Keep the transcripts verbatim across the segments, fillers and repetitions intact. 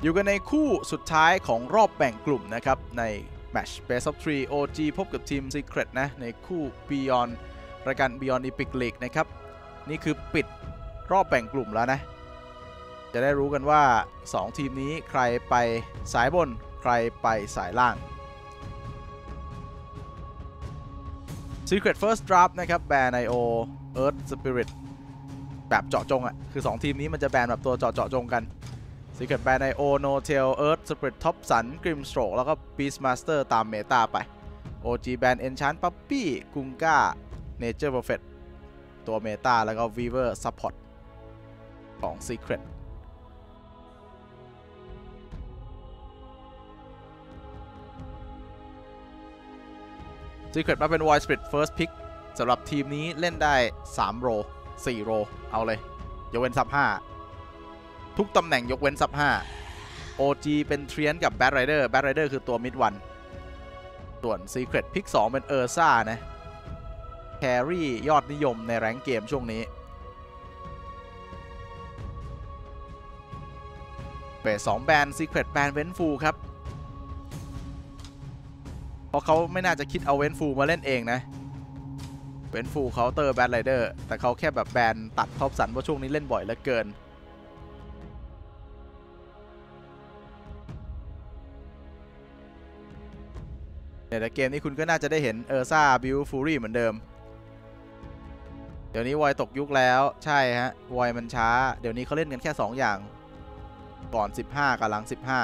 อยู่กันในคู่สุดท้ายของรอบแบ่งกลุ่มนะครับในแมตช์ เบสต์ ออฟ ทรี โอ จี พบกับทีม Secret นะในคู่ Beyond รายการ Beyond Epic League นะครับนี่คือปิดรอบแบ่งกลุ่มแล้วนะจะได้รู้กันว่าสองทีมนี้ใครไปสายบนใครไปสายล่าง Secret First Draft นะครับแบน ไอ โอ Earth Spirit แบบเจาะจงอ่ะคือสองทีมนี้มันจะแบนแบบตัวเจาะเจาะจงกันSecret แบน ไอ โอ No Tail Earth Spirit Thompson Grim Stroke แล้วก็ Beast Master ตามเมตาไป โอ จี แบน Enchant Puppy Gunga Nature Perfect ตัวเมตาแล้วก็ Weaver Support ของ Secret Secret มาเป็น White Spirit First Pick สำหรับทีมนี้เล่นได้สามโรสี่โรเอาเลยยกเว้นซับห้าทุกตำแหน่งยกเว้นซับห้า โอ จี เป็นเทรียนกับแบทไรเดอร์แบทไรเดอร์คือตัวมิดวันส่วน Secret พิกสองเป็นเออร์ซ่านะแครี่ยอดนิยมในแรงเกมช่วงนี้เบสสองแบน Secret แบนเวนฟูครับเพราะเขาไม่น่าจะคิดเอาเวนฟูมาเล่นเองนะเวนฟูเคาน์เตอร์แบทไรเดอร์แต่เขาแค่แบบแบนตัดท็อปสันเพราะช่วงนี้เล่นบ่อยเหลือเกินแต่เกมนี้คุณก็น่าจะได้เห็นเออร์ซ่าบิวฟูรี่เหมือนเดิมเดี๋ยวนี้วอยตกยุคแล้วใช่ฮะวอยมันช้าเดี๋ยวนี้เขาเล่นกันแค่สองอย่างก่อนสิบห้ากับหลังสิบห้า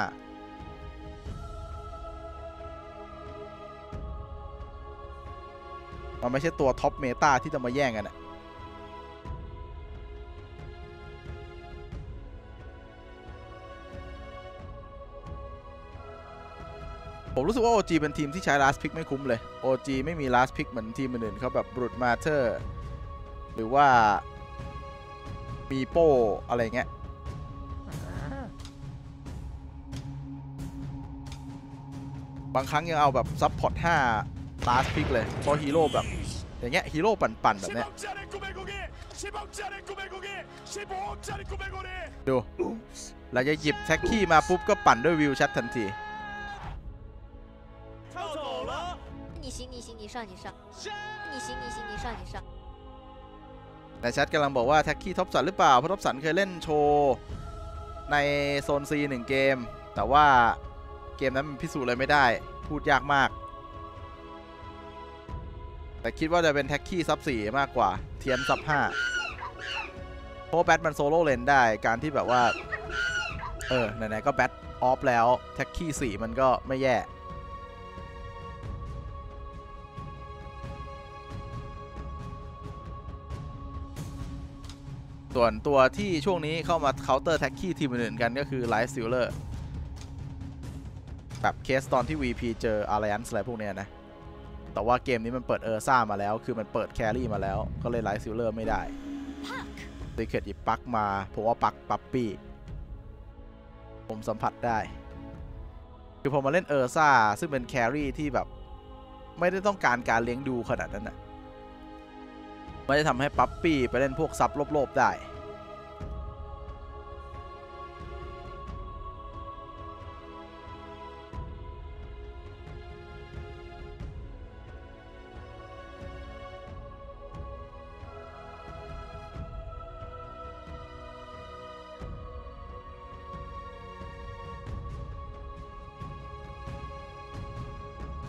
มันไม่ใช่ตัวท็อปเมตาที่จะมาแย่งกันอะผมรู้สึกว่า โอ จี เป็นทีมที่ใช้ last pick ไม่คุ้มเลย โอ จี ไม่มี last pick เหมือนทีมอื่นเขาแบบ Brute Matter หรือว่าปีโป้อะไรเงี้ยบางครั้งยังเอาแบบ Support ห้า last pick เลยเพราะฮีโร่แบบอย่างเงี้ยฮีโร่ปั่นๆแบบเนี้ยดูเราจะหยิบแท็กกี้มาปุ๊บก็ปั่นด้วยวิวชัดทันทีในแชทกำลังบอกว่าแท็กกี้ท็อปสันหรือเปล่าเพราะท็อปสันเคยเล่นโชว์ในโซน ซี หนึ่งเกมแต่ว่าเกมนั้นมันพิสูจน์เลยไม่ได้พูดยากมากแต่คิดว่าจะเป็นแท็กกี้ซับสี่มากกว่าเทียนซับห้าเพราะแบทมันโซโล่เลนได้การที่แบบว่าเออไหนๆก็แบทออฟแล้วแท็กกี้สี่มันก็ไม่แย่ส่วนตัวที่ช่วงนี้เข้ามาเคาน์เตอร์แท็กกี้ทีมอื่นกันก็คือไลท์ซิลเลอร์แบบเคสตอนที่ วี พี เจอ Alliance อะไรพวกเนี้ยนะแต่ว่าเกมนี้มันเปิดเออร์ซ่ามาแล้วคือมันเปิดแครี่มาแล้วก็เลยไลท์ซิลเลอร์ไม่ได้ Secret หยิบปักมาผมว่าปักปั๊ปปี้ผมสัมผัสได้คือพอมาเล่นเออร์ซ่าซึ่งเป็นแครี่ที่แบบไม่ได้ต้องการการเลี้ยงดูขนาดนั้นนะไม่ได้ทำให้ปั๊ปปี้ไปเล่นพวกซับลบๆได้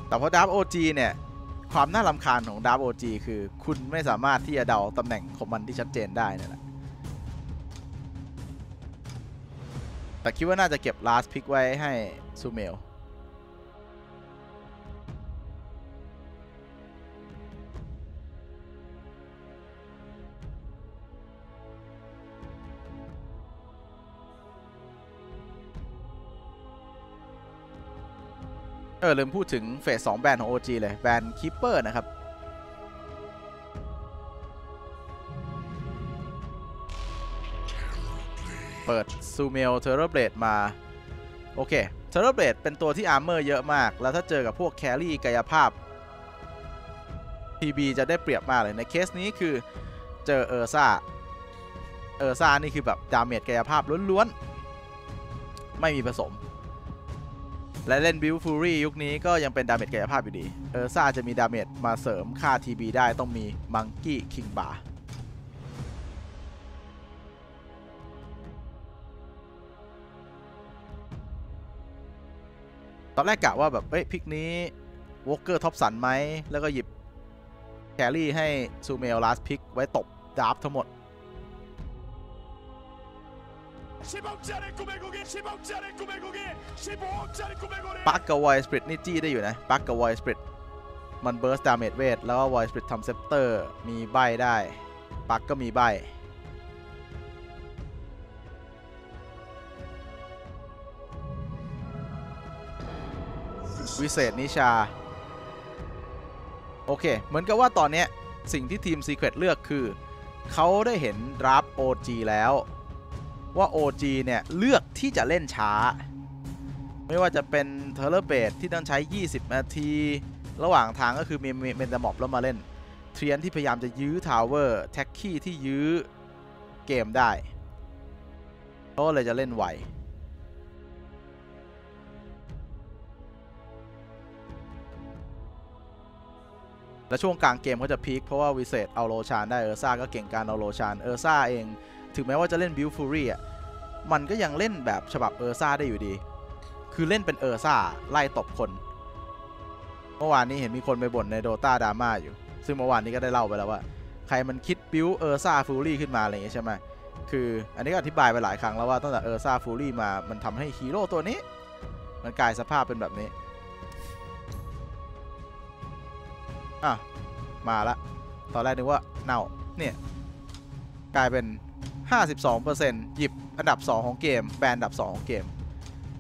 แต่พอดาร์ฟ โอ จี เนี่ยความน่ารำคาญของดาร์ฟ โอ จี คือคุณไม่สามารถที่จะเดาตำแหน่งของมันที่ชัดเจนได้นั่นแหละแต่คิดว่าน่าจะเก็บ last pick ไว้ให้ซูเมลเออลืมพูดถึงเฟสสองแบนของ โอ จี เลยแบนคีปเปอร์นะครับเปิดซูเมล Terrorblade มาโอเค Terrorblade เป็นตัวที่อาร์เมอร์เยอะมากแล้วถ้าเจอกับพวกแครี่กายภาพ ที บี จะได้เปรียบมากเลยในเคสนี้คือเจอเออร์ซ่า เออซ่านี่คือแบบดาเมจกายภาพล้วนๆไม่มีผสมและเล่นบิลฟูรี่ยุคนี้ก็ยังเป็นดาเมจกายภาพอยู่ดีเออซ่าจะมีดาเมจมาเสริมค่า ที บี ได้ต้องมีมังกี้คิงบาร์ตอนแรกกะว่าแบบเอ้ยพิกนี้Walkerท็อปสันไหมแล้วก็หยิบแครี่ให้ซูเมลลาสพิกไว้ตบดาร์ฟทั้งหมดPuckกับ White Spirit นี่จี้ได้อยู่นะ Puckกับ White Spirit มันเบิร์สดาเมจเวทแล้วก็ White Spirit ทำเซปเตอร์มีใบได้ Puck ก็มีใบวิเศษนิชาโอเคเหมือนกับว่าตอนนี้สิ่งที่ทีม Secret เลือกคือเขาได้เห็นรับ โอ จี แล้วว่า โอ จี เนี่ยเลือกที่จะเล่นช้าไม่ว่าจะเป็น Terrorblade ที่ต้องใช้ยี่สิบนาทีระหว่างทางก็คือมีเมนตามอบแล้วมาเล่นเทรียนที่พยายามจะยื้อทาวเวอร์ Techies ที่ยื้อเกมได้ก็เลยจะเล่นไวและช่วงกลางเกมเขาจะพีคเพราะว่าวิเศษเอาโลชานได้เออซ่าก็เก่งการเอาโลชานเออซ่าเองถึงแม้ว่าจะเล่นบิลฟูรี่อ่ะมันก็ยังเล่นแบบฉบับเออซ่าได้อยู่ดีคือเล่นเป็นเออซ่าไล่ตบคนเมื่อวานนี้เห็นมีคนไปบ่นในโดตาดราม่าอยู่ซึ่งเมื่อวานนี้ก็ได้เล่าไปแล้วว่าใครมันคิดบิลเออซ่าฟูรี่ขึ้นมาอะไรอย่างเงี้ยใช่ไหมคืออันนี้ก็อธิบายไปหลายครั้งแล้วว่าตั้งแต่เออซ่าฟูรี่มามันทำให้ฮีโร่ตัวนี้มันกลายสภาพเป็นแบบนี้อ่ะมาละตอนแรกนึกว่าเน่าเนี่ยกลายเป็น ห้าสิบสองเปอร์เซ็นต์ หยิบอันดับสองของเกมแบนด์อันดับสองของเกม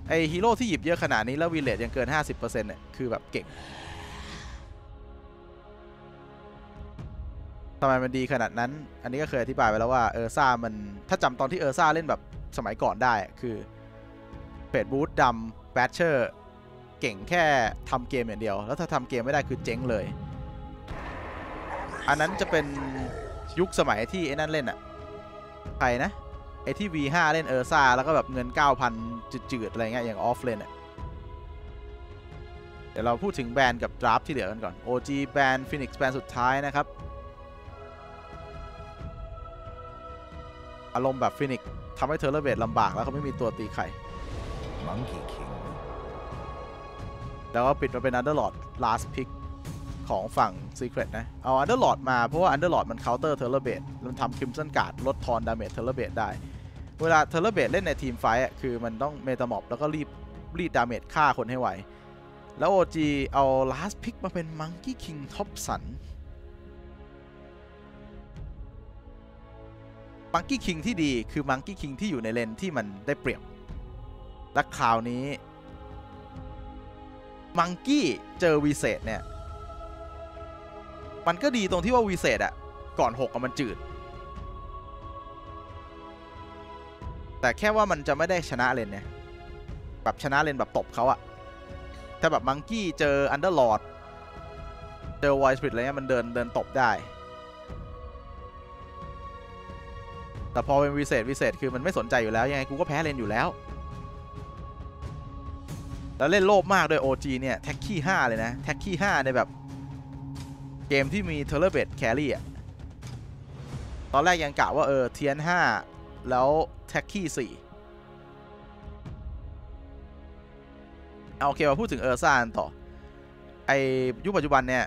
ไอฮีโร่ที่หยิบเยอะขนาดนี้แล้ววีเลจยังเกิน ห้าสิบเปอร์เซ็นต์ เนี่ยคือแบบเก่งทำไมมันดีขนาดนั้นอันนี้ก็เคยอธิบายไว้แล้วว่าเออซ่ามันถ้าจำตอนที่เออซ่าเล่นแบบสมัยก่อนได้คือเฟดบูทดำแบทเชอร์เก่งแค่ทำเกมอย่างเดียวแล้วถ้าทำเกมไม่ได้คือเจ๊งเลยอันนั้นจะเป็นยุคสมัยที่ไอ้นั่นเล่นอะใครนะไอ้ที่ วี ห้า เล่นเออร์ซ่าแล้วก็แบบเงิน เก้าพัน จืดๆอะไรเงี้ยอย่างออฟเลนอะเดี๋ยวเราพูดถึงแบนกับดราฟที่เหลือกันก่อน โอ จี แบนฟินิกซ์แบนสุดท้ายนะครับอารมณ์แบบฟินิกซ์ทำให้เทอร์เลเบตลำบากแล้วเขาไม่มีตัวตีไข่แล้วก็ปิดมาเป็นอันเดอร์ลอร์ดลาสพิกของฝั่ง Secret นะเอาอันเดอร์ลอร์ดมาเพราะว่าอันเดอร์ลอร์ดมันเคาน์เตอร์เทอร์เลเบตมันทำคิมสันการ์ดลดทอนดาเมจเทอร์เลเบตได้เวลาเทอร์เลเบตเล่นในทีมไฟท์คือมันต้องเมตาหมอบแล้วก็รีบรีดดาเมจฆ่าคนให้ไวแล้ว โอ จี เอาลาสพิกมาเป็นมังกี้คิงท็อปสันมังกี้คิงที่ดีคือมังกี้คิงที่อยู่ในเลนที่มันได้เปรียบและคราวนี้มังกี้เจอวีเศษเนี่ยมันก็ดีตรงที่ว่าวีเศษอะก่อนหกอะมันจืดแต่แค่ว่ามันจะไม่ได้ชนะเลนเนี่ยแบบชนะเลนแบบตบเขาอะถ้าแบบมังกี้เจออันเดอร์ลอร์ดเจอไวสปิริตอะไรเงี้ยมันเดินเดินตบได้แต่พอเป็นวีเศษวีเศษคือมันไม่สนใจอยู่แล้วยังไงกูก็แพ้เลนอยู่แล้วแล้วเล่นโลภมากโดย โอ จี เนี่ยแท็กขี้ห้าเลยนะแท็กขี้ห้าในแบบเกมที่มีเทเลเบตแครี่อ่ะตอนแรกยังกะว่าเออเทียนห้าแล้วแท็กขี้สี่เอาโอเคมาพูดถึงเออซ่าต่อไอยุคปัจจุบันเนี่ย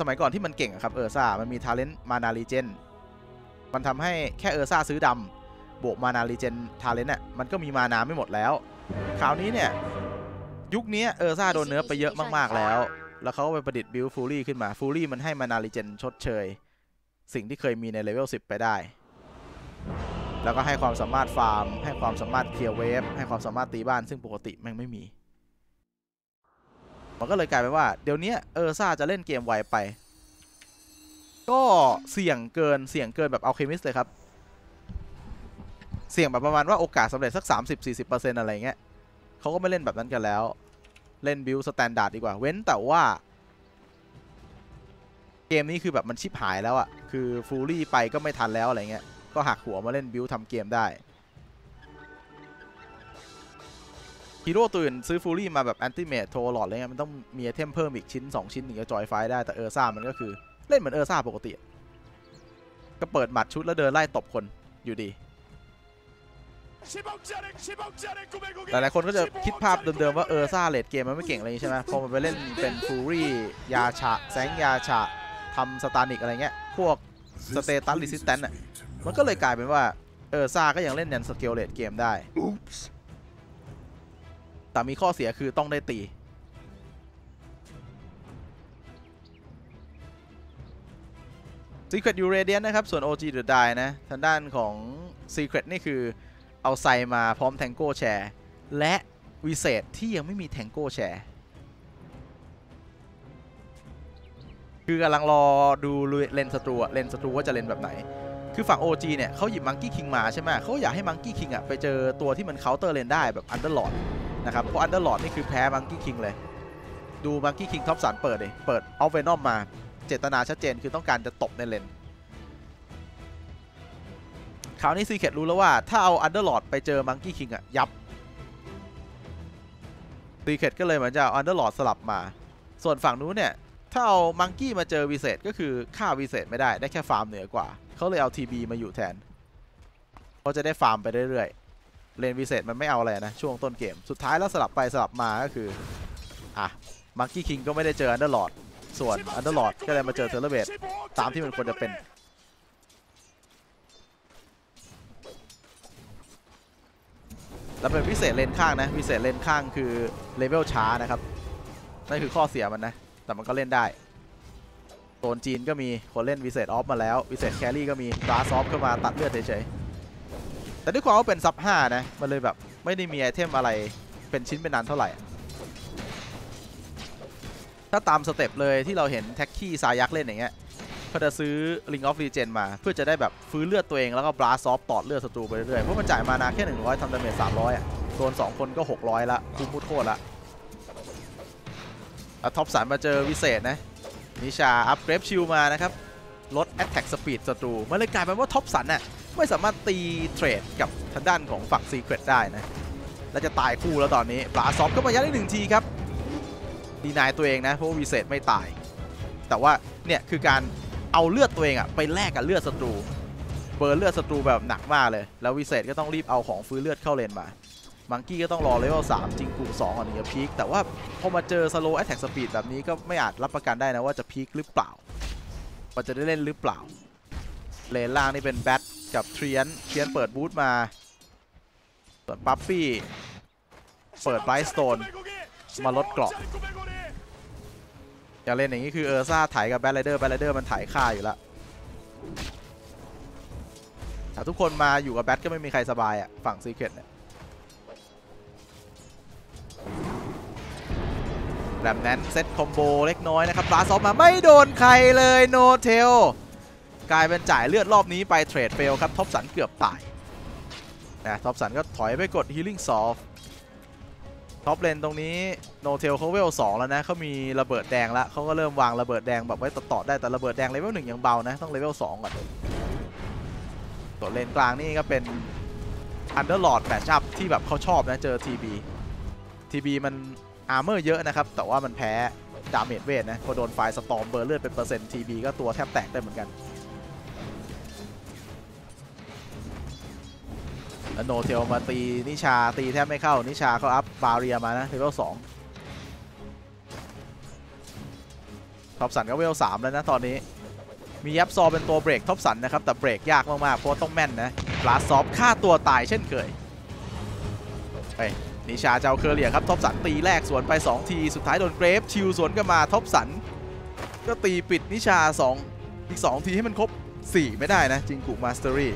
สมัยก่อนที่มันเก่งครับเออซ่ามันมีทาเลนต์มานาลีเจนมันทำให้แค่เออซ่าซื้อดำบวกมานาลีเจนทาเลนต์อ่ะมันก็มีมานาไม่หมดแล้วคราวนี้เนี่ยยุคนี้เออซ่าโดนเนื้อไปเยอะมากๆแล้วแล้วเขาไปประดิษฐ์บิลฟูรี่ขึ้นมาฟูรี่มันให้มานาลิเจนชดเชยสิ่งที่เคยมีในเลเวลสิบไปได้แล้วก็ให้ความสามารถฟาร์มให้ความสามารถเคลียร์เวฟให้ความสามารถตีบ้านซึ่งปกติแม่งไม่มีมันก็เลยกลายเป็นว่าเดี๋ยวนี้เออซ่าจะเล่นเกมไวไปก็เสี่ยงเกินเสี่ยงเกินแบบ Alchemist เลยครับเสี่ยงแบบประมาณว่าโอกาสสำเร็จสัก สามสิบถึงสี่สิบเปอร์เซ็นต์ อะไรเงี้ยเขาก็ไม่เล่นแบบนั้นกันแล้วเล่นบิลสแตนดาร์ดดีกว่าเว้นแต่ว่าเกมนี้คือแบบมันชิบหายแล้วอะคือฟูรี่ไปก็ไม่ทันแล้วอะไรเงี้ย ก็หักหัวมาเล่นบิวทำเกมได้ฮีโร่ตื่นซื้อฟูรี่มาแบบแอนติเมทโทรหลอดอะไรเงี้ยมันต้องมีไอเทมเพิ่มอีกชิ้นสองชิ้นถึงจะจอยไฟได้แต่เออร์ซ่ามันก็คือเล่นเหมือนเออร์ซ่าปกติก็เปิดหมัดชุดแล้วเดินไล่ตบคนอยู่ดีหลายๆคนก็จะคิดภาพเดิมๆว่าเออร์ซ่าเลดเกมมันไม่เก่งอะไรใช่ไหมพอมันไปเล่นเป็นฟูรี่ยาฉะแสงยาฉะทำสตานิกอะไรเงี้ยพวกสเตตัสรีสิสแตนต์อ่ะมันก็เลยกลายเป็นว่าเออร์ซ่าก็ยังเล่นยันสเกลเลดเกมได้แต่มีข้อเสียคือต้องได้ตีSecret อยู่ Radiant นะครับส่วน โอ จี เดอะไดนะทางด้านของ Secret นี่คือเอาไซมาพร้อมแทงโก้แชร์และวิเศษที่ยังไม่มีแทงโก้แชร์คือกำลังรอดูเลนศัตรูเลนศัตรูว่าจะเลนแบบไหนคือฝั่ง โอ จี เนี่ยเขาหยิบมังกี้คิงมาใช่ไหมเขาอยากให้มังกี้คิงอ่ะไปเจอตัวที่มันเคาน์เตอร์เลนได้แบบอันเดอร์ลอร์ดนะครับเพราะอันเดอร์ลอร์ดนี่คือแพ้มังกี้คิงเลยดูมังกี้คิงท็อปสันเปิดเลยเปิดเอาเวนอมมาเจตนาชัดเจนคือต้องการจะตบในเลนคราวนี้ซีเคทรู้แล้วว่าถ้าเอาอันเดอร์ลอร์ดไปเจอมังกี้คิงอะยับซีเคทก็เลยเหมือนจะเอาอันเดอร์ลอร์ดสลับมาส่วนฝั่งนู้นเนี่ยถ้าเอามังกี้มาเจอวิเศษก็คือฆ่าวิเศษไม่ได้ได้แค่ฟาร์มเหนือกว่าเขาเลยเอาทีบีมาอยู่แทนเพราะจะได้ฟาร์มไปเรื่อยๆเลนวิเศษมันไม่เอาอะไรนะช่วงต้นเกมสุดท้ายแล้วสลับไปสลับมาก็คืออ่ะมังกี้คิงก็ไม่ได้เจออันเดอร์ลอร์ดส่วนอันเดอร์ลอร์ดก็เลยมาเจอเทอร์เบดตามที่มันควรจะเป็นแล้วเป็นพิเศษเลนข้างนะพิเศษเลนข้างคือเลเวลช้านะครับนั่นคือข้อเสียมันนะแต่มันก็เล่นได้โซนจีนก็มีคนเล่นวิเศษออฟมาแล้ววิเศษแครี่ก็มีบาซอฟเข้ามาตัดเลือดเฉยๆแต่ด้วยความว่าเป็นซับห้านะมันเลยแบบไม่ได้มีไอเทมอะไรเป็นชิ้นเป็นนานเท่าไหร่ถ้าตามสเต็ปเลยที่เราเห็นแท็กกี้ซายักเล่นอย่างเงี้ยเขาจะซื้อ Ring of Regen มาเพื่อจะได้แบบฟื้นเลือดตัวเองแล้วก็บลาสซอฟตอดเลือดศัตรูไปเรื่อยๆเพราะมันจ่ายมานาแค่หนึ่งร้อยทำดาเมจสามร้อยอ่ะโดนสองคนก็หกร้อยละคุ้มพูดโคตรละอ่ะท็อปสามมาเจอวิเศษนะนิชาอัพเกรดชิลมานะครับลด Attack Speed ศัตรูมันเลยกลายเป็นว่าท็อปสามน่ะไม่สามารถตีเทรดกับทางด้านของฝั่ง Secret ได้นะและจะตายคู่แล้วตอนนี้บลาสซอฟก็มายัดได้หนึ่งทีครับดีนายตัวเองนะเพราะว่าวิเศษไม่ตายแต่ว่าเนี่ยคือการเอาเลือดตัวเองอะไปแลกกับเลือดศัตรูเบิร์นเลือดศัตรูแบบหนักมากเลยแล้ววิเศษก็ต้องรีบเอาของฟื้นเลือดเข้าเลนมามังกี้ก็ต้องรอเลเวลสามจริงกูสองอันนี้จะพีคแต่ว่าพอมาเจอสโลว์แอทแทคสปีดแบบนี้ก็ไม่อาจรับประกันได้นะว่าจะพีคหรือเปล่าว่าจะได้เล่นหรือเปล่าเลนล่างนี่เป็นแบทกับเทรียนเทรียนเปิดบูทมาเปิดปั๊ฟฟี่เปิดไบรท์สโตนมาลดเกราะอย่าเล่นอย่างนี้คือเออร์ซ่าถ่ายกับแบทไรเดอร์แบทไรเดอร์มันถ่ายค่าอยู่แล้วแต่ทุกคนมาอยู่กับแบทก็ไม่มีใครสบายอ่ะฝั่งซีเคร็ตเนี่ยแรมแนนเซตคอมโบเล็กน้อยนะครับบลาสออกมาไม่โดนใครเลยโนเทลกลายเป็นจ่ายเลือดรอบนี้ไปเทรดเฟลครับท็อปสันเกือบตายนะท็อปสันก็ถอยไปกดฮีลิ่งซอฟท็อปเลนตรงนี้โนเทลเขาเวลสองแล้วนะเขามีระเบิดแดงแล้วเขาก็เริ่มวางระเบิดแดงแบบไว้ต่อๆได้แต่ระเบิดแดงเลเวลหนึ่งยังเบานะต้องเลเวลสองก่อนตัวเลนกลางนี่ก็เป็นอันเดอร์ลอร์ดแมชอัพที่แบบเขาชอบนะเจอทีบีทีบีมันอาร์เมอร์เยอะนะครับแต่ว่ามันแพ้ดาเมจเวทนะพอโดนไฟสตอมเบอร์เลือดเป็นเปอร์เซ็นต์ทีบีก็ตัวแทบแตกได้เหมือนกันโนเทลมาตีนิชาตีแทบไม่เข้านิชาเขาอัพบาเรียมานะเลเวลสองท็อปสันก็เลเวลสามแล้วนะตอนนี้มียับซอเป็นตัวเบรกท็อปสันนะครับแต่เบรกยากมากๆเพราะต้องแม่นนะลาซอฟฆ่าตัวตายเช่นเคยไอ้นิชาเจ้าเคอร์เลียครับท็อปสันตีแรกสวนไปสองทีสุดท้ายโดนเกรฟชิลสวนกันมาท็อปสันก็ตีปิดนิชาสองอีกสองทีให้มันครบสี่ไม่ได้นะจิงกุมาสเตอรี่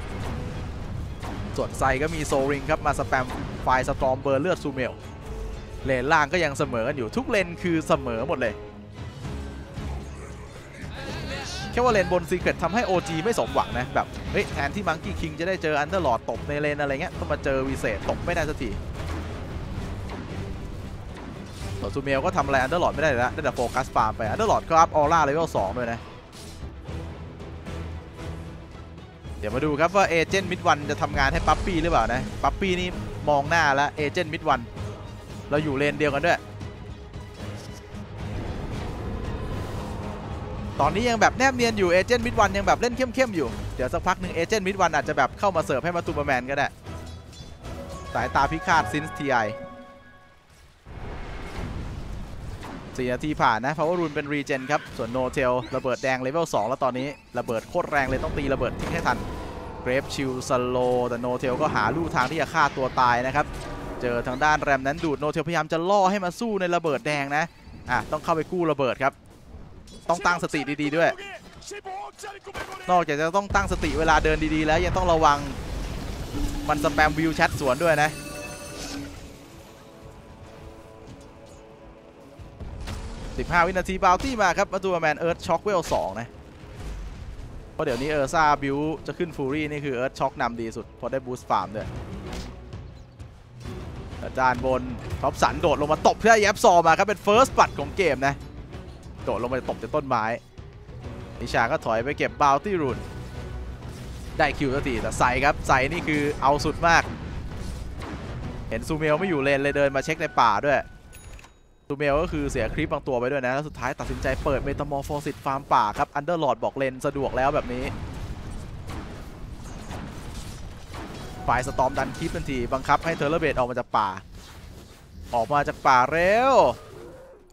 ส่วนไซก็มีโซริงครับมาสแปมไฟสตอมเบอร์เลือดซูเมลเลนล่างก็ยังเสมอกันอยู่ทุกเลนคือเสมอหมดเลยแค่ว่าเลนบน Secret ทำให้ โอ จี ไม่สมหวังนะแบบเฮ้ยแทนที่มังกี้คิงจะได้เจออันเดอร์ลอร์ดตบในเลนอะไรเงี้ยต้องมาเจอวิเศษตบไม่ได้สักทีส่วนซูเมลก็ทำอะไรอันเดอร์ลอร์ดไม่ได้แล้วได้แต่โฟกัสฟาร์มไปอันเดอร์ลอร์ดก็อัพออร่าเลเวลสองด้วยนะ เดี๋ยวมาดูครับว่าเอเจนต์มิดวันจะทำงานให้ปั๊ปปี้หรือเปล่านะปั๊ปปี้นี่มองหน้าแล้วเอเจนต์มิดวันเราอยู่เลนเดียวกันด้วยตอนนี้ยังแบบแนบเนียนอยู่เอเจนต์มิดวันยังแบบเล่นเข้มๆอยู่เดี๋ยวสักพักหนึ่งเอเจนต์มิดวันอาจจะแบบเข้ามาเสิร์ฟให้มาตูมาแมนก็ได้สายตาพิฆาตซินส์ทีไอสี่นาทีผ่านนะเพราะว่ารูนเป็นรีเจนครับส่วนโนเทลระเบิดแดงเลเวลสองแล้วตอนนี้ระเบิดโคตรแรงเลยต้องตีระเบิดทิ้งให้ทันเกรฟชิลสโลแต่โนเทลก็หาลู่ทางที่จะฆ่าตัวตายนะครับเจอทางด้านแรมนั้นดูดโนเทลพยายามจะล่อให้มาสู้ในระเบิดแดงนะอ่ะต้องเข้าไปกู้ระเบิดครับต้องตั้งสติดีๆด้วยนอกจากจะต้องตั้งสติเวลาเดินดีๆแล้วยังต้องระวังมันสแปมวิวแชทสวนด้วยนะสิบห้าวินาทีบาวตี้มาครับมาตัวแมนเอิร์ธช็อคเวลสองนะเพราะเดี๋ยวนี้เออร์ซ่าบิวจะขึ้นฟูรี่นี่คือเอิร์ธช็อคนำดีสุดพอได้บูสต์ฟาร์มด้วยอาจารย์บนท็อปสันโดดลงมาตบเพื่อแยบซอมาครับเป็นเฟิร์สบัตของเกมนะโดดลงมาตบจากต้นไม้นิชาก็ถอยไปเก็บบาวตี้รูนได้คิวสักทีแต่ใส่ครับใส่นี่คือเอาสุดมากเห็นซูเมลไม่อยู่เลนเลยเดินมาเช็คในป่าด้วยซูเมลก็คือเสียคลิปบางตัวไปด้วยนะแล้วสุดท้ายตัดสินใจเปิดเมตามอร์ฟอสิตฟาร์มป่าครับอันเดอร์ลอร์ดบอกเลนสะดวกแล้วแบบนี้ฝ่ายสตอมดันคลิปทันทีบังคับให้เทอร์เรเบดออกมาจากป่าออกมาจากป่าเร็ว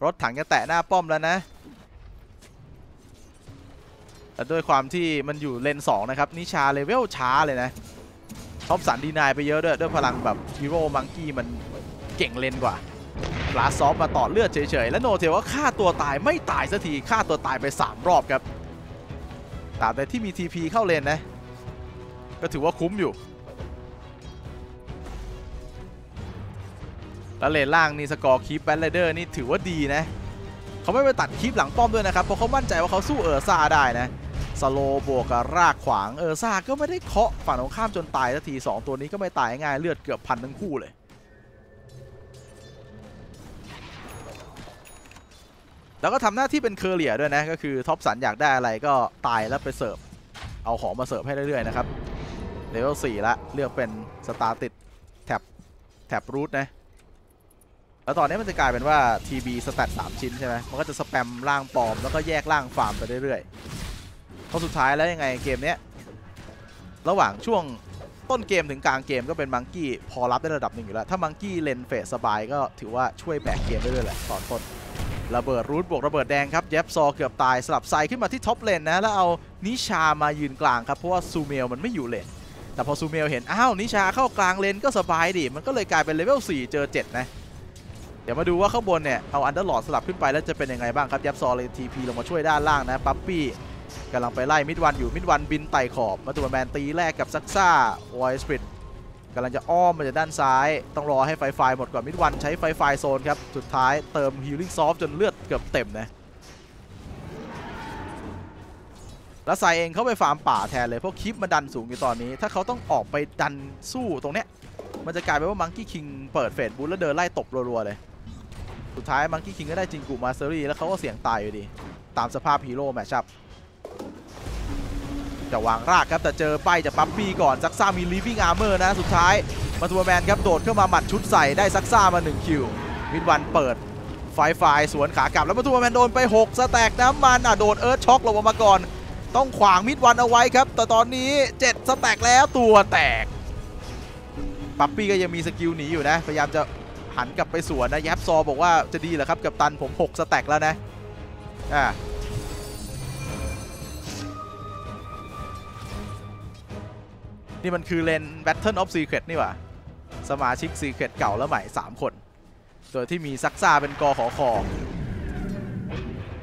รถถังจะแตะหน้าป้อมแล้วนะแต่ด้วยความที่มันอยู่เลนสองนะครับนิชาเลเวลช้าเลยนะท็อปสันดีนายไปเยอะด้วยด้วยพลังแบบฮีโร่มังกี้มันเก่งเลนกว่าลาซอฟมาต่อเลือดเฉยๆและโนเทลว่าฆ่าตัวตายไม่ตายสักทีฆ่าตัวตายไปสามรอบครับตราบใดที่มี ที พี เข้าเลนนะก็ถือว่าคุ้มอยู่แล้วเลนล่างนี่สกอร์คีปแบนไรเดอร์นี่ถือว่าดีนะเขาไม่ไปตัดคลิปหลังป้อมด้วยนะครับเพราะเขามั่นใจว่าเขาสู้เออร์ซ่าได้นะสโลบวกกับรากขวางเออร์ซ่าก็ไม่ได้เคาะฝั่งของข้ามจนตายสักทีสองตัวนี้ก็ไม่ตายง่ายเลือดเกือบพันทั้งคู่เลยแล้วก็ทำหน้าที่เป็นเคอร์เรียด้วยนะก็คือท็อปสันอยากได้อะไรก็ตายแล้วไปเสิร์ฟเอาของมาเสิร์ฟให้เรื่อยๆนะครับเลเวลสี่ละเลือกเป็นสตาร์ติดแท็บแท็บรูทนะแล้วตอนนี้มันจะกลายเป็นว่า ที บี สแตทสามชิ้นใช่ไหมมันก็จะสแปมล่างปลอมแล้วก็แยกล่างฟาร์มไปเรื่อยๆเพราะสุดท้ายแล้วยังไงเกมนี้ระหว่างช่วงต้นเกมถึงกลางเกมก็เป็นมังกี้พอรับได้ระดับหนึ่งอยู่แล้วถ้ามังกี้เลนเฟสสบายก็ถือว่าช่วยแบกเกมได้เลยแหละตอนต้นระเบิดรูทบวกระเบิดแดงครับแยบซอเกือบตายสลับไซขึ้นมาที่ท็อปเลนนะแล้วเอานิชามายืนกลางครับเพราะว่าซูเมลมันไม่อยู่เลนแต่พอซูเมลเห็นอ้าวนิชาเข้ากลางเลนก็สบายดิมันก็เลยกลายเป็นเลเวลสี่เจอเจ็ดนะเดี๋ยวมาดูว่าข้างบนเนี่ยเอาอันเดอร์ลอร์ดสลับขึ้นไปแล้วจะเป็นยังไงบ้างครับแยบซอเลยทีพีลงมาช่วยด้านล่างนะปั๊ปปี้กำลังไปไล่มิดวันอยู่มิดวันบินไต่ขอบมาตัวแมนตีแรกกับซักซ่าWhite Spiritกำลังจะอ้อมมาจากด้านซ้ายต้องรอให้ไฟไฟหมดก่อนมิดวันใช้ไฟไฟโซนครับสุดท้ายเติมฮีลิ่งซอฟจนเลือดเกือบเต็มนะแล้วสายเองเขาไปฟาร์มป่าแทนเลยเพราะคลิปมาดันสูงอยู่ตอนนี้ถ้าเขาต้องออกไปดันสู้ตรงเนี้ยมันจะกลายเป็นว่ามังกี้คิงเปิดเฟดบูทแล้วเดินไล่ตบรัวๆเลยสุดท้ายมังกี้คิงก็ได้จิงกุมาเซอรี่แล้วเขาก็เสี่ยงตายอยู่ดีตามสภาพฮีโร่แมชชัพจะวางรากครับแต่เจอป้ายจากปั๊ปปี้ก่อนซักซ่ามี Living Armor นะสุดท้ายมาทัวร์แมนครับโดดเข้ามาหมัดชุดใส่ได้ซักซ่ามาหนึ่งคิวมิดวันเปิดไฟไฟสวนขากลับแล้วมาทัวร์แมนโดนไปหกสแต็กน้ำมันอ่ะโดนเอิร์ธช็อคลงมาก่อนต้องขวางมิดวันเอาไว้ครับแต่ตอนนี้เจ็ดสแต็กแล้วตัวแตกปั๊ปปี้ก็ยังมีสกิลหนีอยู่นะพยายามจะหันกลับไปสวนนะแยบซอบอกว่าจะดีเหรอครับกับตันผมหกสแต็กแล้วนะอ่านี่มันคือเลน Battle of Secret นี่หว่าสมาชิก Secret เก่าและใหม่สามคนโดยที่มีซักซ่าเป็นกอขอคอ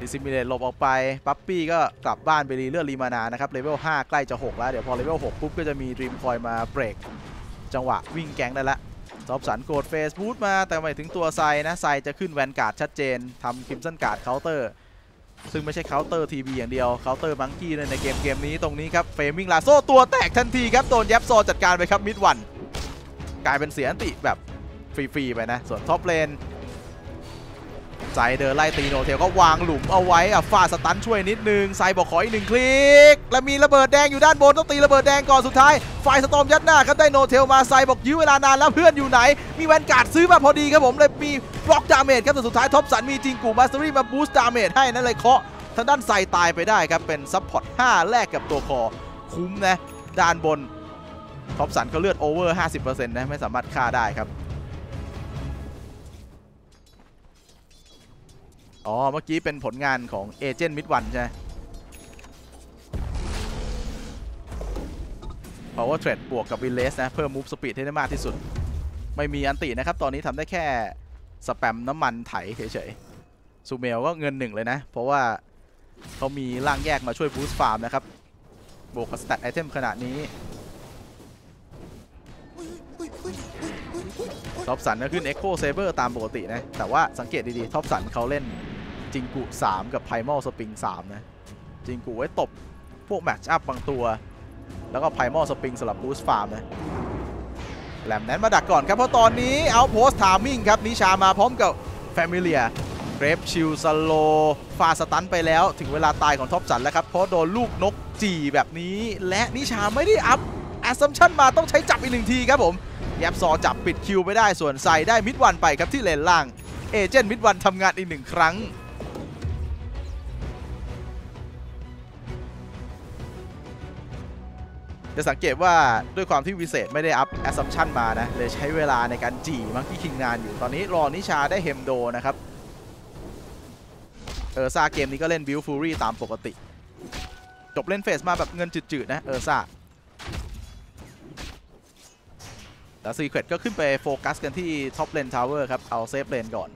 ดิซิมิเลตหลบออกไปปั๊ปปี้ก็กลับบ้านไปรีเลือดรีมานานะครับเลเวลห้าใกล้จะหกแล้วเดี๋ยวพอเลเวลหกปุ๊บก็จะมีดรีมคอยมาเบรกจังหวะวิ่งแก๊งได้ละซอฟสันโกดเฟสบูทมาแต่ไม่ถึงตัวไซนะไซจะขึ้นแวนการ์ดชัดเจนทำคิมสันการ์ดเคาน์เตอร์ซึ่งไม่ใช่เคาน์เตอร์ทีบีอย่างเดียวเคาน์เตอร์มังกี้ในเกมเกมนี้ตรงนี้ครับเฟรมิงลาโซ่ตัวแตกทันทีครับโดนแยบซอจัดการไปครับมิดวันกลายเป็นเสียอันติแบบฟรีๆไปนะส่วนท็อปเลน ใจเดินไล่ตีโนเทลก็วางหลุมเอาไว้อ่ะฟาดสตันช่วยนิดนึงไซบอกขออีกหนึ่งคลิกและมีระเบิดแดงอยู่ด้านบนต้องตีระเบิดแดงก่อนสุดท้ายฝ่ายสตอมยัดหน้าครับได้โนเทลมาไซบอกยื้อเวลานานแล้วเพื่อนอยู่ไหนมีแวนการ์ดซื้อมาพอดีครับผมเลยมีบล็อกดาเมจครับแต่สุดท้ายท็อปสันมีจิงกูมาสเตอรี่มาบูสต์ดาเมจให้นั่นเลยเคาะทางด้านไซตายไปได้ครับเป็นซัพพอร์ตห้าแลกกับตัวคอคุ้มนะด้านบนท็อปสันเขาเลือดโอเวอร์ ห้าสิบเปอร์เซ็นต์ นะไม่สามารถฆ่าได้ครับอ๋อเมื่อกี้เป็นผลงานของเอเจนต์มิดวันใช่ Power Trade บวกกับ Release นะเพิ่ม Move Speed ให้ได้มากที่สุดไม่มีอันตินะครับตอนนี้ทำได้แค่สแปมน้ำมันไถเฉยๆซูเมลก็เงินหนึ่งเลยนะเพราะว่าเขามีร่างแยกมาช่วยบูสต์ฟาร์มนะครับบวกกับสแตทไอเทมขนาดนี้ท็อปสันก็ขึ้น Echo Saber ตามปกตินะแต่ว่าสังเกตดีๆท็อปสันเขาเล่นจิงกุสามกับไพมอลสปริงสามนะจิงกุไว้ตบพวกแมตช์อัพบางตัวแล้วก็ไพมอลสปริงสำหรับบูสต์ฟาร์มนะแหลมนั้นมาดักก่อนครับเพราะตอนนี้เอาโพสต์ทามิ่งครับนิชามาพร้อมกับแฟมิเลียเกรฟชิลสโลฟาสตันไปแล้วถึงเวลาตายของท็อปสันแล้วครับเพราะโดนลูกนกจีแบบนี้และนิชาไม่ได้อัพ Assumption มาต้องใช้จับอีกหนึ่งทีครับผมแยบซอจับปิดคิวไปได้ส่วนไซได้มิดวันไปครับที่เลนล่างเอเจนต์มิดวันทำงานอีกหนึ่งครั้งจะสังเกตว่าด้วยความที่วิเศษไม่ได้อัพแอสซัมชันมานะเลยใช้เวลาในการจี่มังกี้คิงนานอยู่ตอนนี้รอนิชาได้เฮมโดนะครับเออซาเกมนี้ก็เล่นบิลฟูรี่ตามปกติจบเล่นเฟสมาแบบเงินจืดๆนะเออซาแต่ Secret ก็ขึ้นไปโฟกัสกันที่ท็อปเลนทาวเวอร์ครับเอาเซฟเลนก่อน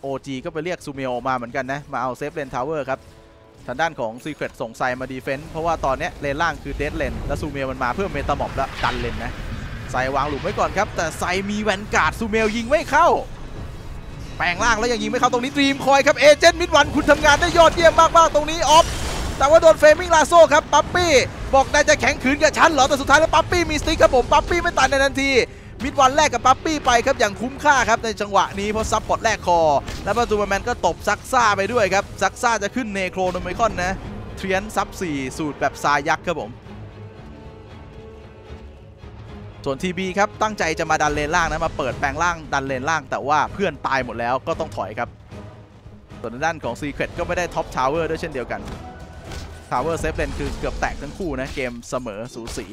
โอ จี ก็ไปเรียกซูเมลมาเหมือนกันนะมาเอาเซฟเลนทาวเวอร์ครับทางด้านของ Secret ส่งไซมาดีเฟนต์เพราะว่าตอนนี้เลนล่างคือเดดเลนและซูเมลมันมาเพื่อเมตาม็อบและดันเลนนะไซวางหลุมไว้ก่อนครับแต่ไซมีแวนการ์ดซูเมลยิงไม่เข้าแปลงล่างแล้วยังยิงไม่เข้าตรงนี้ดรีมคอยครับเอเจนต์มิดวันคุณทำงานได้ยอดเยี่ยมมากๆตรงนี้ออฟแต่ว่าโดนเฟมิงลาโซ่ครับปั๊ปปี้บอกนายจะแข็งขืนกับฉันเหรอแต่สุดท้ายแล้วปั๊ปปี้มีสติ๊กครับผมปั๊ปปี้ไม่ตายในทันทีมิดวันแรกกับปั๊ปปี้ไปครับอย่างคุ้มค่าครับในจังหวะนี้เพราะซับพอร์ตแรกคอแล้วประตูแมนก็ตบซักซ่าไปด้วยครับซักซ่าจะขึ้นเนโครโนไมคอนนะเทียนซับสี่สูตรแบบซายักษ์ครับผมส่วนทีบีครับตั้งใจจะมาดันเลนล่างนะมาเปิดแปลงล่างดันเลนล่างแต่ว่าเพื่อนตายหมดแล้วก็ต้องถอยครับส่วนด้านของ Secret ก็ไม่ได้ท็อปทาวเวอร์ด้วยเช่นเดียวกันทาวเวอร์เซฟเลนคือเกือบแตกทั้งคู่นะเกมเสมอสูสี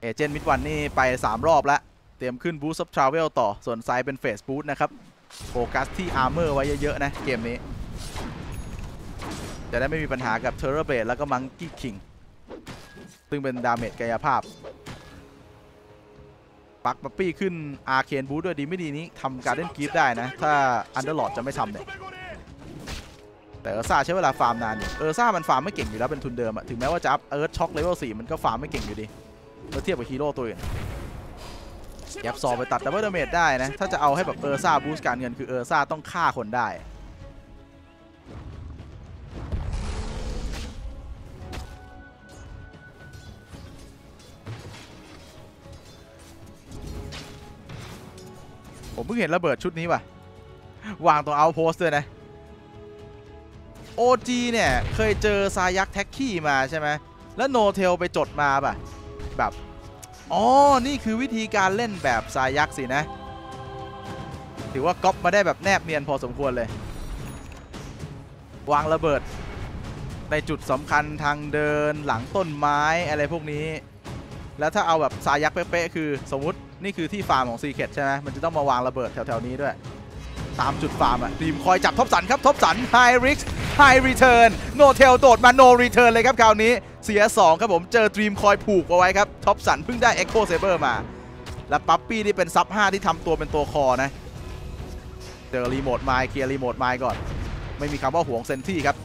เอเจนต์มิดวันนี่ไปสามรอบแล้วเตรียมขึ้นบูสต์ซับทราเวลต่อส่วนไซเป็นเฟสบูสต์นะครับโฟกัสที่อาร์เมอร์ไว้เยอะๆนะเกมนี้จะได้ไม่มีปัญหากับ Terrorblade แล้วก็มังกี้คิงซึ่งเป็นดาเมจกายภาพปักปั๊ปปี้ขึ้นอาร์เคนบูสต์ด้วยดีไม่ดีนี้ทำการเล่นกีฟได้นะถ้าอันเดอร์ลอร์ดจะไม่ทำเนี่ยแต่เออร์ซ่าใช้เวลาฟาร์มนานอยู่เออร์ซ่ามันฟาร์มไม่เก่งอยู่แล้วเป็นทุนเดิมอะถึงแม้ว่าจะอัพเอิร์ธช็อคเลเวลสี่มันก็ฟาร์มไม่เก่งอยู่ดีเมื่อเทียบกับฮีโร่ตัวอื่นแยบซอไปตัดดับเบิลดาเมจได้นะถ้าจะเอาให้แบบเออร์ซ่าบูสต์การเงินคือเออร์ซ่าต้องฆ่าคนได้ผมเพิ่งเห็นระเบิดชุดนี้ว่ะวางตรงเอาโพสเลยนะ โอ จี เนี่ยเคยเจอซายักแท็กขี้มาใช่ไหมแล้วโนเทลไปจดมาป่ะแบบอ๋อนี่คือวิธีการเล่นแบบซายักสินะถือว่าก๊อปมาได้แบบแนบเนียนพอสมควรเลยวางระเบิดในจุดสำคัญทางเดินหลังต้นไม้อะไรพวกนี้แล้วถ้าเอาแบบซายักเป๊ะๆคือสมมตินี่คือที่ฟาร์มของ Secret ใช่ไหมมันจะต้องมาวางระเบิดแถวๆนี้ด้วยตามจุดฟาร์มอะทีมคอยจับท็อปสันครับท็อปสัน High Risk High Return โนเทลโดดมา No Return เลยครับคราวนี้เสียสองครับผมเจอทีมคอยผูกเอาไว้ครับท็อปสันเพิ่งได้ Echo Saber มาและปั๊ปปี้ที่เป็นซับห้าที่ทำตัวเป็นตัวคอนะเจอรีโมทไมค์เคลียร์รีโมทไมค์ก่อนไม่มีคำว่าห่วงเซนที่ครับ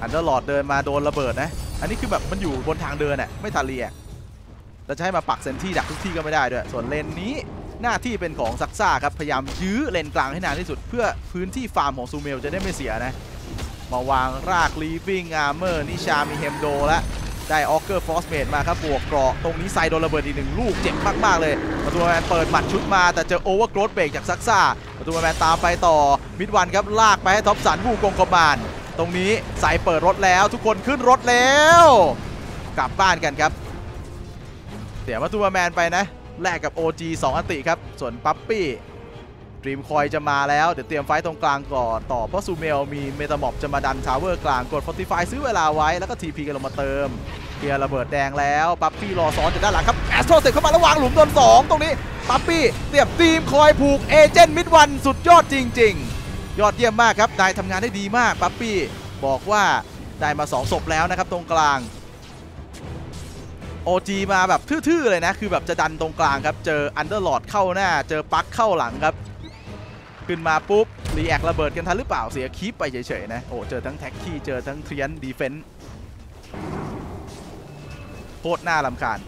อันเดอร์ลอร์ดเดินมาโดนระเบิดนะอันนี้คือแบบมันอยู่บนทางเดินอะไม่ทันรีแอคจะใช้มาปักเซนที่ดักทุกที่ก็ไม่ได้ด้วยส่วนเลนนี้หน้าที่เป็นของซักซ่าครับพยายามยื้อเลนกลางให้นานที่สุดเพื่อพื้นที่ฟาร์มของซูเมลจะได้ไม่เสียนะมาวางราก Living Armor นิชามีเฮมโดและ ได้ออคเกอร์ฟอสเมดมาครับบวกเกราะตรงนี้ไซโดนระเบิดอีกหนึ่งลูกเจ็บมากๆเลยประตูแมนเปิดหมัดชุดมาแต่เจอโอเวอร์โกรดเบรกจากซักซ่าประตูแมนตามไปต่อมิดวันครับลากไปให้ท็อปสันผู้กองกบาลตรงนี้สายเปิดรถแล้วทุกคนขึ้นรถแล้วกลับบ้านกันครับเดี๋ยวประตูแมนไปนะแลกกับ โอ จี สองอันติครับส่วนปั๊ปปี้ดรีมคอยจะมาแล้วเดี๋ยวเตรียมไฟตรงกลางก่อนต่อเพราะซูเมลมีเมตาม็อบจะมาดันทาวเวอร์กลางกด Fortify ซื้อเวลาไว้แล้วก็ ที พี กันลงมาเติมเกียร์ระเบิดแดงแล้วปั๊ปปี้รอซ้อนจากด้านหลังครับ Astral Step เข้ามาแล้ววางหลุมโดนสองตรงนี้ปั๊ปปี้เตรียมดรีมคอยผูกเอเจนต์มิดวันสุดยอดจริงๆยอดเยี่ยมมากครับนายทำงานได้ดีมากปั๊ปปี้บอกว่าได้มาสองศพแล้วนะครับตรงกลางโอ จี มาแบบทื่อๆเลยนะคือแบบจะดันตรงกลางครับเจออันเดอร์ลอร์ดเข้าหน้าเจอปักเข้าหลังครับขึ้นมาปุ๊บรีแอคระเบิดกันทันหรือเปล่าเสียคีปไปเฉยๆนะโอ้เจอทั้งแท็กซี่เจอทั้งเทรียนดีเฟนส์โคตรหน้ารำคาญ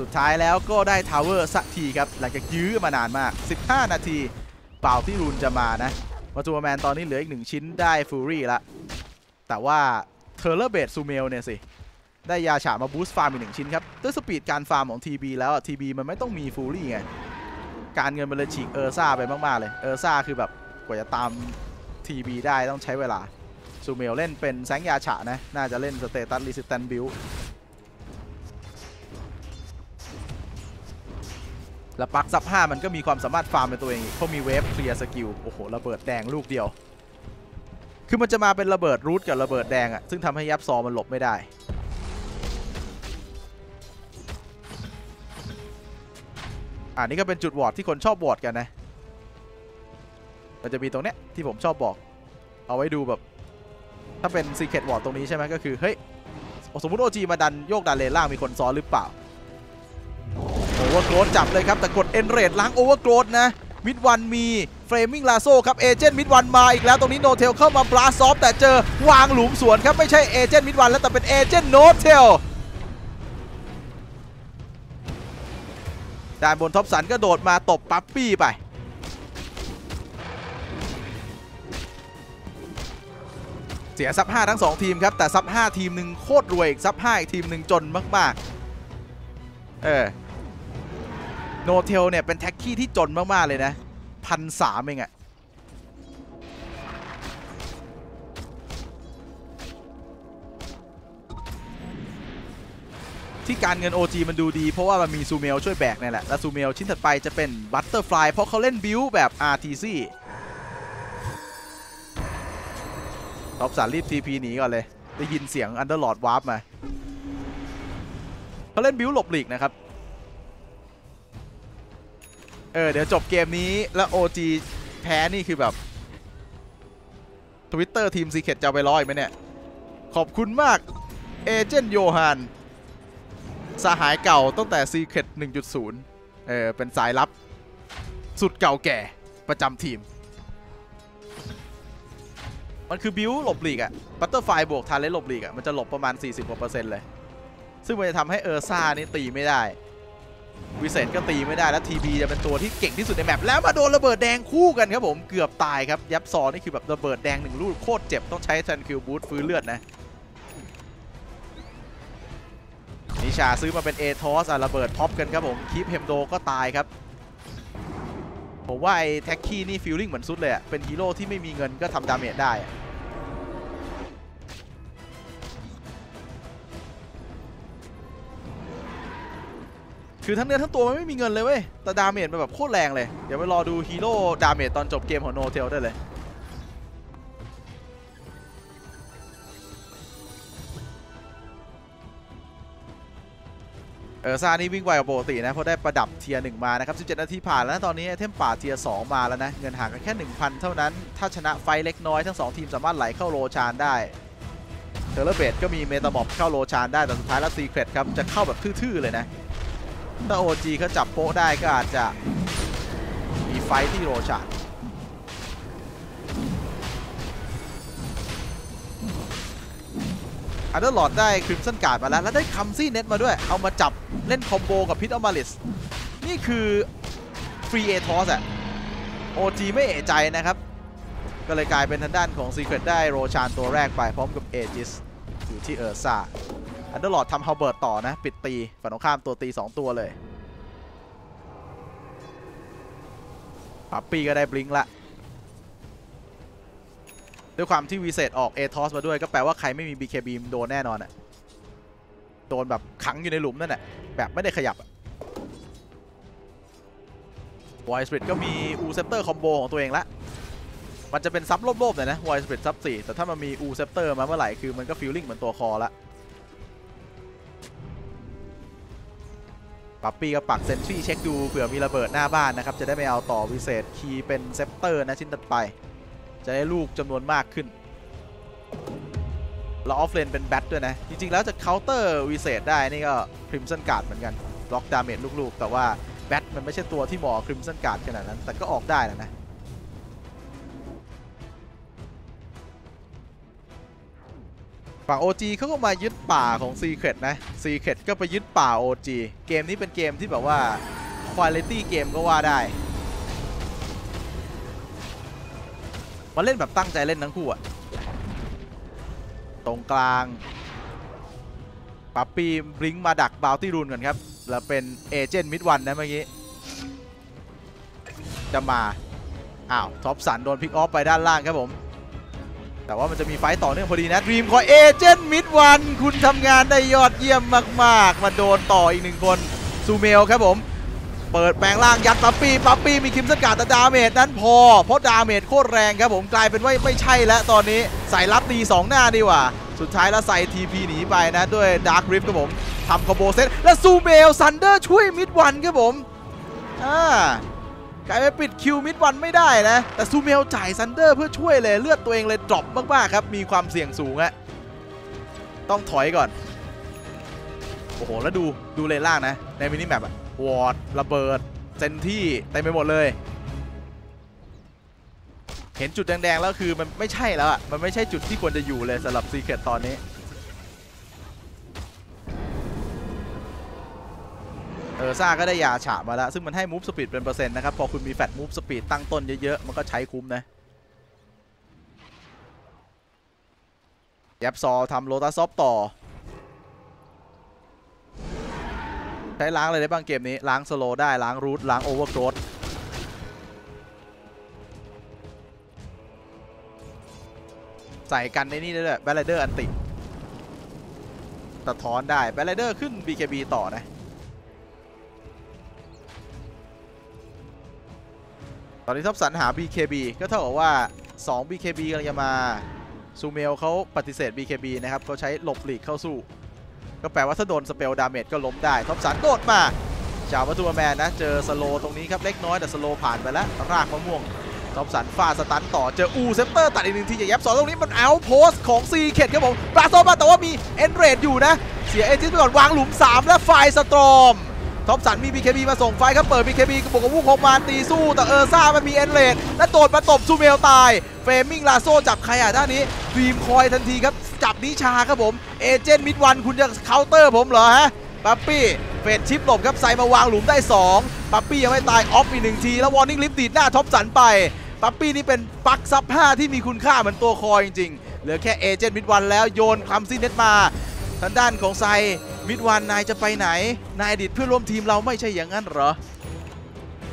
สุดท้ายแล้วก็ได้ทาวเวอร์สักทีครับหลังจากยื้อมานานมากสิบห้านาทีเปล่าที่รูนจะมานะวัตถุแมนตอนนี้เหลืออีกหนึ่งชิ้นได้ฟูรี่ละแต่ว่าเทอร์เลอร์เบดซูเมลเนี่ยสิได้ยาฉามาบูสต์ฟาร์มอีกหนึ่งชิ้นครับด้วยสปีดการฟาร์มของ ที บี แล้วอ่ะ ที บี มันไม่ต้องมีฟูรี่ไงการเงินมันเลยฉีกเออร์ซ่าไปมากๆเลยเออร์ซ่าคือแบบกว่าจะตาม ที บี ได้ต้องใช้เวลาซูเมลเล่นเป็นแสงยาฉะนะน่าจะเล่นสเตตัสรีสแตนบิลแล้วปักซับห้ามันก็มีความสามารถฟาร์มเป็นตัวเองเพราะมีเวฟเคลียร์สกิลโอ้โหระเบิดแดงลูกเดียวคือมันจะมาเป็นระเบิดรูทกับระเบิดแดงอ่ะซึ่งทำให้ยับซอมันหลบไม่ได้อันนี้ก็เป็นจุดวอร์ดที่คนชอบวอร์ดกันนะมันจะมีตรงเนี้ยที่ผมชอบบอกเอาไว้ดูแบบถ้าเป็น Secret วอร์ดตรงนี้ใช่ไหมก็คือเฮ้ยสมมุติ โอ จี มาดันโยกดันเลนล่างมีคนซ้อนหรือเปล่าโอเวอร์โกรดจับเลยครับแต่กดเอ็นเรดล้างโอเวอร์โกรดนะมิดวันมีเฟรมิ่งลาโซครับเอเจนต์มิดวันมาอีกแล้วตรงนี้โนเทลเข้ามาบลาซอฟแต่เจอวางหลุมสวนครับไม่ใช่เอเจนต์มิดวันแล้วแต่เป็นเอเจนต์โนเทลด้านบนท็อปสันก็โดดมาตบปั๊ปปี้ไปเสียซับห้าทั้งสองทีมครับแต่ซับห้าทีมหนึ่งโคตรรวยอีกซับห้าอีกทีมหนึ่งจนมากๆเออโนเทลเนี่ยเป็นแท็กซี่ที่จนมากๆเลยนะพันสามเองอะที่การเงิน โอ จี มันดูดีเพราะว่ามันมีซูเมลช่วยแบกนี่แหละและซูเมลชิ้นถัดไปจะเป็นบัตเตอร์ฟลายเพราะเขาเล่นบิลแบบ อาร์ ที ซี ท็อปสันรีบ ที พี หนีก่อนเลยได้ยินเสียงอันเดอร์ลอร์ดวาร์ปมาเขาเล่นบิลหลบหลีกนะครับเออเดี๋ยวจบเกมนี้แล้ว โอ จี แพ้นี่คือแบบ Twitter ทีม Secret จะไปร้อยไหมเนี่ยขอบคุณมากเอเจนต์โยฮันสหายเก่าตั้งแต่ Secret หนึ่งจุดศูนย์ เออเป็นสายลับสุดเก่าแก่ประจำทีมมันคือบิวหลบหลีกอะบัตเตอร์ไฟบวกทาเลนหลบหลีกอะมันจะหลบประมาณ สี่สิบกว่าเปอร์เซ็นต์ เลยซึ่งมันจะทำให้เออร์ซ่านี่ตีไม่ได้วิเศษก็ตีไม่ได้แล้ว ที บี จะเป็นตัวที่เก่งที่สุดในแมปแล้วมาโดนระเบิดแดงคู่กันครับผมเกือบตายครับยับซอนี่คือแบบระเบิดแดงหนึ่งลูกโคตรเจ็บต้องใช้ซันคิวบูทฟื้นเลือดนะนิชาซื้อมาเป็นเอทอสระเบิดพ็อปกันครับผมคีปเฮมโดก็ตายครับผมว่าไอ้แท็กซี่นี่ฟีลลิ่งเหมือนสุดเลยอะเป็นฮีโร่ที่ไม่มีเงินก็ทำดาเมจได้คือทั้งเนื้อทั้งตัวมันไม่มีเงินเลยเว้ยแต่ดาเมจมันแบบโคตรแรงเลยเดี๋ยวไปรอดูฮีโร่ดาเมจตอนจบเกมของโนเทลได้เลยเออซานี่วิ่งไวกว่าปกตินะเพราะได้ประดับเทียร์หนึ่งมานะครับสิบเจ็ดนาทีผ่านแล้วตอนนี้ไอเทมป่าเทียร์สองมาแล้วนะเงินห่างกันแค่ หนึ่งพัน เท่านั้นถ้าชนะไฟเล็กน้อยทั้งสองทีมสามารถไหลเข้าโลชานได้เทอร์เลเบดก็มีเมตาม็อบเข้าโลชานได้แต่สุดท้ายแล้ว Secret ครับจะเข้าแบบทื่อๆเลยนะถ้า โอ จี เขาจับโป๊ะได้ก็อาจจะมีไฟที่โลชานอันเดอร์ลอร์ดได้คริมสันการ์ดมาแล้วแล้วได้คัมซี่เน็ตมาด้วยเอามาจับเล่นคอมโบกับพิทอัลมาลิสนี่คือฟรีเอทอสอะโอจีไม่เอะใจนะครับก็เลยกลายเป็นทางด้านของ Secret ได้โรชานตัวแรกไปพร้อมกับเอจิสอยู่ที่เออร์ซ่า อันเดอร์ลอร์ดทำฮาวเบิร์ตต่อนะปิดตีฝั่งตรงข้ามตัวตีสองตัวเลยปั๊บปีก็ได้บลิงก์ละด้วยความที่วีเซตออกเอทอสมาด้วยก็แปลว่าใครไม่มี บี เค บี โดนแน่นอนอ่ะโดนแบบขังอยู่ในหลุมนั่นแหละแบบไม่ได้ขยับ White Spirit ก็มีอูเซปเตอร์คอมโบของตัวเองละมันจะเป็นซับโลบๆหน่อยนะ White Spirit ซับสี่แต่ถ้ามันมีอูเซปเตอร์มาเมื่อไหร่คือมันก็ฟีลลิ่งเหมือนตัวคอละปั๊บปี้ก็ปักเซนทรีเช็คดูเผื่อมีระเบิดหน้าบ้านนะครับจะได้ไม่เอาต่อวิเศษคีเป็นเซปเตอร์นะชิ้นต่อไปจะได้ลูกจำนวนมากขึ้นแล้วออฟเลนเป็นแบทด้วยนะจริงๆแล้วจะเคาน์เตอร์วิเศษได้นี่ก็คริมสันการ์ดเหมือนกันบล็อกดาเมจลูกๆแต่ว่าแบทมันไม่ใช่ตัวที่เหมาะคริมสันการ์ดขนาดนั้นแต่ก็ออกได้นะนะฝั่ง โอ จี เขาก็มายึดป่าของ Secret นะ Secret ก็ไปยึดป่า โอ จี เกมนี้เป็นเกมที่แบบว่า Quality เกมก็ว่าได้มาเล่นแบบตั้งใจเล่นทั้งคู่อะตรงกลางปั๊บปี้บลิงมาดักบาวตี้รูนก่อนครับแล้วเป็นเอเจนต์มิดวันนะเมื่อกี้จะมาอ้าวท็อปสันโดนพิกออฟไปด้านล่างครับผมแต่ว่ามันจะมีไฟต่อเนื่องพอดีนะดรีมคอยเอเจนต์มิดวันคุณทำงานได้ยอดเยี่ยมมากๆมาโดนต่ออีกหนึ่งคนซูเมลครับผมเปิดแปลงล่างยัดปั๊บปี้ปั๊บปี้มีคิมสันการ์ดแต่ดาเมจนั้นพอเพราะดาเมจโคตรแรงครับผมกลายเป็นว่าไม่ใช่แล้วตอนนี้ใส่รับตีสองหน้าดีกว่าสุดท้ายแล้วใส่ ที พี หนีไปนะด้วย Dark Rift ครับผมทำคอมโบเซตและซูเมลซันเดอร์ช่วยมิดวันครับผมอ่ากลายเป็นปิดคิวมิดวันไม่ได้นะแต่ซูเมลจ่ายซันเดอร์เพื่อช่วยเลยเลือดตัวเองเลยดรอปมากๆครับมีความเสี่ยงสูงอะต้องถอยก่อนโอ้โหแล้วดูดูเลนล่างนะในมินิแมปอะวอร์ดระเบิดเซนที่เต็มไปหมดเลยเห็นจุดแดงๆแล้วคือมันไม่ใช่แล้วอ่ะมันไม่ใช่จุดที่ควรจะอยู่เลยสำหรับ Secret ตอนนี้เออซ่าก็ได้ยาฉะมาแล้วซึ่งมันให้มูฟสปีดเป็นเปอร์เซ็นต์นะครับพอคุณมีแฟตมูฟสปีดตั้งต้นเยอะๆมันก็ใช้คุ้มนะยับซอทำโลตัสซอฟต่อใช้ล้างอะไรได้บ้างเกมนี้ล้างสโลว์ได้ล้างรูทล้างโอเวอร์โกรธใส่กันในนี่ได้ด้วยแบลเลเดอร์อันติสะท้อนได้แบลเลเดอร์ขึ้น บี เค บี ต่อนะตอนนี้ท็อปสันหา บี เค บี ก็เท่ากับว่าสอง บี เค บี กำลังจะมาซูเมลเขาปฏิเสธ บี เค บี นะครับเขาใช้หลบหลีกเข้าสู้ก็แปลว่าถ้าโดนสเปลดาเมจก็ล้มได้ท็อปสันโดดมาชาววัตถุแมนนะเจอสโลตรงนี้ครับเล็กน้อยแต่สโลผ่านไปแล้วรากมะม่วงท็อปสันฟาสตันต่อเจออูเซปเตอร์ตัดอีกหนึ่งทีจะยับสองตรงนี้มันเอาโพสของ Secret ครับผมปลาโซมาแต่ว่ามีเอ็นเรดอยู่นะเสียเอจิสไปก่อนวางหลุมสามและไฟสตรอมท็อปสันมี บี เค บี มาส่งไฟครับเปิด บี เค บี กระบอกกับวูคงมาตีสู้แต่เออซ่ามันมีเอ็นเรดและโดดมาตบซูเมลตายเฟรมมิ่งลาโซจับใครอ่ะด้านนี้ดีมคอยทันทีครับจับนิชาครับผมเอเจนต์มิดวันคุณจะเคาน์เตอร์ผมเหรอฮะปั๊ปปี้เฟดชิปหลบครับใส่มาวางหลุมได้สองปั๊ปปี้ยังไม่ตายออฟอีกหนึ่งทีแล้ววอร์นิ่งลิฟต์ดีดหน้าท็อปสันไปปั๊ปปี้นี่เป็นปักซับห้าที่มีคุณค่าเหมือนตัวคอยจริงๆเหลือแค่เอเจนต์มิดวันแล้วโยนคลัมซี่เน็ตมาทางด้านของไซมิดวันนายจะไปไหนนายอดีตเพื่อนร่วมทีมเราไม่ใช่อย่างนั้นเหรอ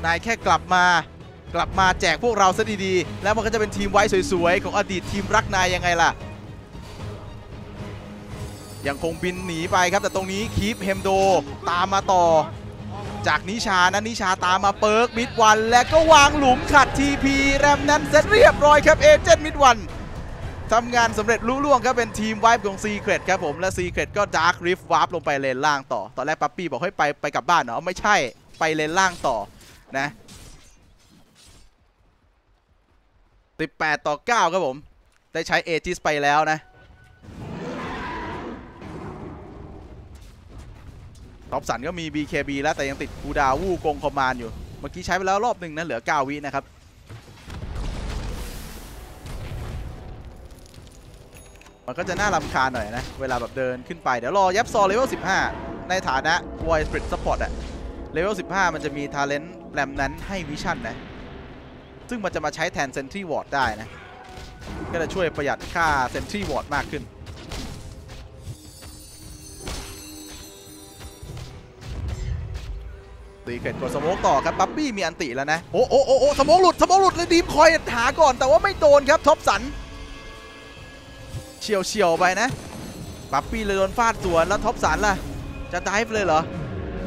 นายแค่กลับมากลับมาแจกพวกเราซะดีๆแล้วมันก็จะเป็นทีมไว้สวยๆของอดีตทีมรักนายยังไงล่ะยังคงบินหนีไปครับแต่ตรงนี้คีปเฮมโดตามมาต่อจากนิชานะนิชาตามมาเปิร์กมิดวันและก็วางหลุมขัด ที พี แรมนั้นเสร็จเรียบร้อยครับเอเจนต์มิดวันทำงานสำเร็จลุล่วงครับเป็นทีมไวฟ์ของ Secret ครับผมและ Secret ก็ Dark Rift วาร์ปลงไปเลนล่างต่อตอนแรกปั๊ปปี้บอกให้ไปไปกลับบ้านเนาะไม่ใช่ไปเลนล่างต่อนะสิบแปดต่อเก้าครับผมได้ใช้เอจิสไปแล้วนะท็อปสันก็มี บี เค บี แล้วแต่ยังติดคูดาวูกงคอมมานด์อยู่เมื่อกี้ใช้ไปแล้วรอบหนึ่งนะเหลือเก้าวินะครับมันก็จะน่ารำคาญหน่อยนะเวลาแบบเดินขึ้นไปเดี๋ยวรอยับซอเลเวลสิบห้าในฐานะ Voice Spirit Support อะเลเวลสิบห้ามันจะมี Talent แรมนั้นให้วิชั่นนะซึ่งมันจะมาใช้แทน Sentry Ward ได้นะก็จะช่วยประหยัดค่า Sentry Ward มากขึ้น ตีเข็ดกดสโมกต่อครับปั๊บบี้มีอันติแล้วนะโอ้โอ้โอ้สโมกหลุดสโมกหลุดเลยดีมคอยหาก่อนแต่ว่าไม่โดนครับท็อปสันเฉียวเฉียวไปนะปั๊บบี้เลยโดนฟาดสวนแล้วท็อปสันล่ะจะไดฟ์เลยเหรอ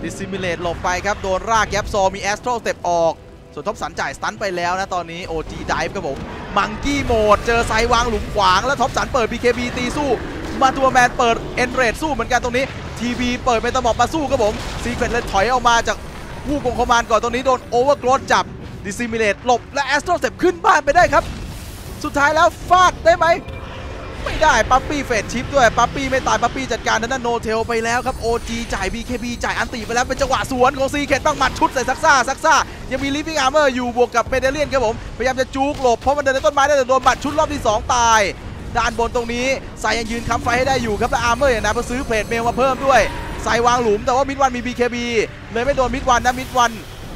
ดิสซิมิเลตหลบไปครับโดนรากแย็บซอมีแอสโตรสเต็ปออกส่วนท็อปสันจ่ายสตันไปแล้วนะตอนนี้ โอ จี ไดฟ์ครับผมมังกี้โหมดเจอไซวางหลุมขวางแล้วท็อปสันเปิด บี เค บี ตีสู้มาตัวแมนเปิดเอ็นเรดสู้เหมือนกันตรงนี้ทีบีเปิดเป็นตะบอบมาสู้ครับผม Secret เลยถอยออกมาจากผู้กองคอมมานด์ก่อนตรงนี้โดนโอเวอร์โกรธจับ Dissimulate หลบและ Astral Step ขึ้นบ้านไปได้ครับสุดท้ายแล้วฟาดได้ไหมไม่ได้ปั๊ปปี้เฟดชิปด้วยปั๊ปปี้ไม่ตายปั๊ปปี้จัดการนั้นโนเทลไปแล้วครับ โอ จี จ่าย บี เค บี จ่ายอันติไปแล้วเป็นจังหวะสวนของ Secret บ้างหมัดชุดใส่ซักซ่าซักซ่ายังมี Living Armor อยู่บวกกับเมเดเลียนครับผมพยายามจะจูกหลบเพราะมันเดินในต้นไม้ได้แต่โดนหมัดชุดรอบที่สองตายด้านบนตรงนี้ไซยังยืนค้ำไฟให้ได้อยู่ครับและอาร์เมอร์อย่างนั้นเพื่อซื้อเพจเมลมาเพิ่มด้วยไซวางหลุมแต่ว่ามิดวันมี บี เค บี เลยไม่โดนมิดวันนะมิดวัน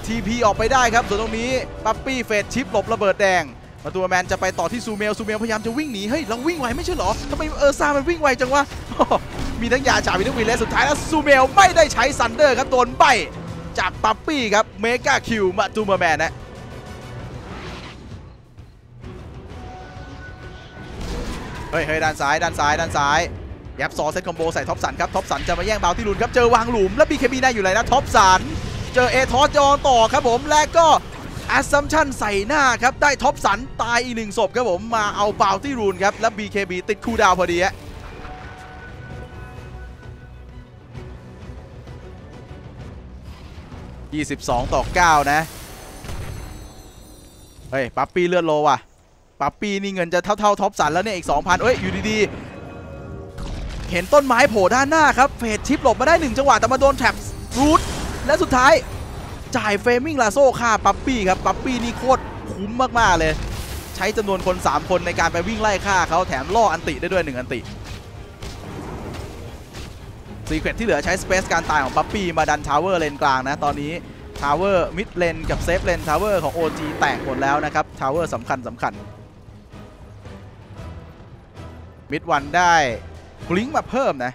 ที พี ออกไปได้ครับส่วนตรงนี้ปั๊ปปี้เฟดชิปหลบระเบิดแดงมาตัวแมนจะไปต่อที่ซูเมลซูเมลพยายามจะวิ่งหนีเฮ้ยเราวิ่งไวไม่ใช่หรอทำไมเออซามันวิ่งไวจังวะ มีทั้งยาจ่ามีทั้งวีเลสสุดท้ายแล้วซูเมลไม่ได้ใช้ซันเดอร์ครับโดนใบจากปั๊ปปี้ครับเมกาคิวมาตัวแมนนะเฮ้ยด้านซ้ายด้านซ้ายด้านซ้ายยับซอเซตคอมโบใส่ท็อปสันครับท็อปสันจะมาแย่งบาวที่ลุนครับเจอวางหลุมแล้วบีเคบีได้อยู่เลยนะท็อปสันเจอเอทอสจองต่อครับผมและก็ Assumption ใส่หน้าครับได้ท็อปสันตายอีกหนึ่งศพครับผมมาเอาบาวที่ลุนครับและ บี เค บี ติดคูดาวพอดีฮะยี่สิบสองต่อเก้านะเฮ้ยปั๊ปปี้เลือดโลว่ะปั๊ปปี้นี่เงินจะเท่าๆท็อปสันแล้วเนี่ยอีก สองพัน เอ้ยอยู่ดีๆเห็นต้นไม้โผล่ด้านหน้าครับเฟดชิปหลบมาได้หนึ่งจังหวะแต่มาโดนแท็บรูทและสุดท้ายจ่ายเฟมิงลาโซ่ฆ่าปั๊ปปี้ครับปั๊ปปี้นี่โคตรคุ้มมากๆเลยใช้จำนวนคนสามคนในการไปวิ่งไล่ฆ่าเขาแถมล่ออันติได้ด้วยหนึ่งอันติ Secret ที่เหลือใช้สเปซการตายของปั๊ปปี้มาดันทาวเวอร์เลนกลางนะตอนนี้ทาวเวอร์มิดเลนกับเซฟเลนทาวเวอร์ของ โอ จี แตกหมดแล้วนะครับทาวเวอร์สำคัญสำคัญมิดวันได้บลิงมาเพิ่มนะ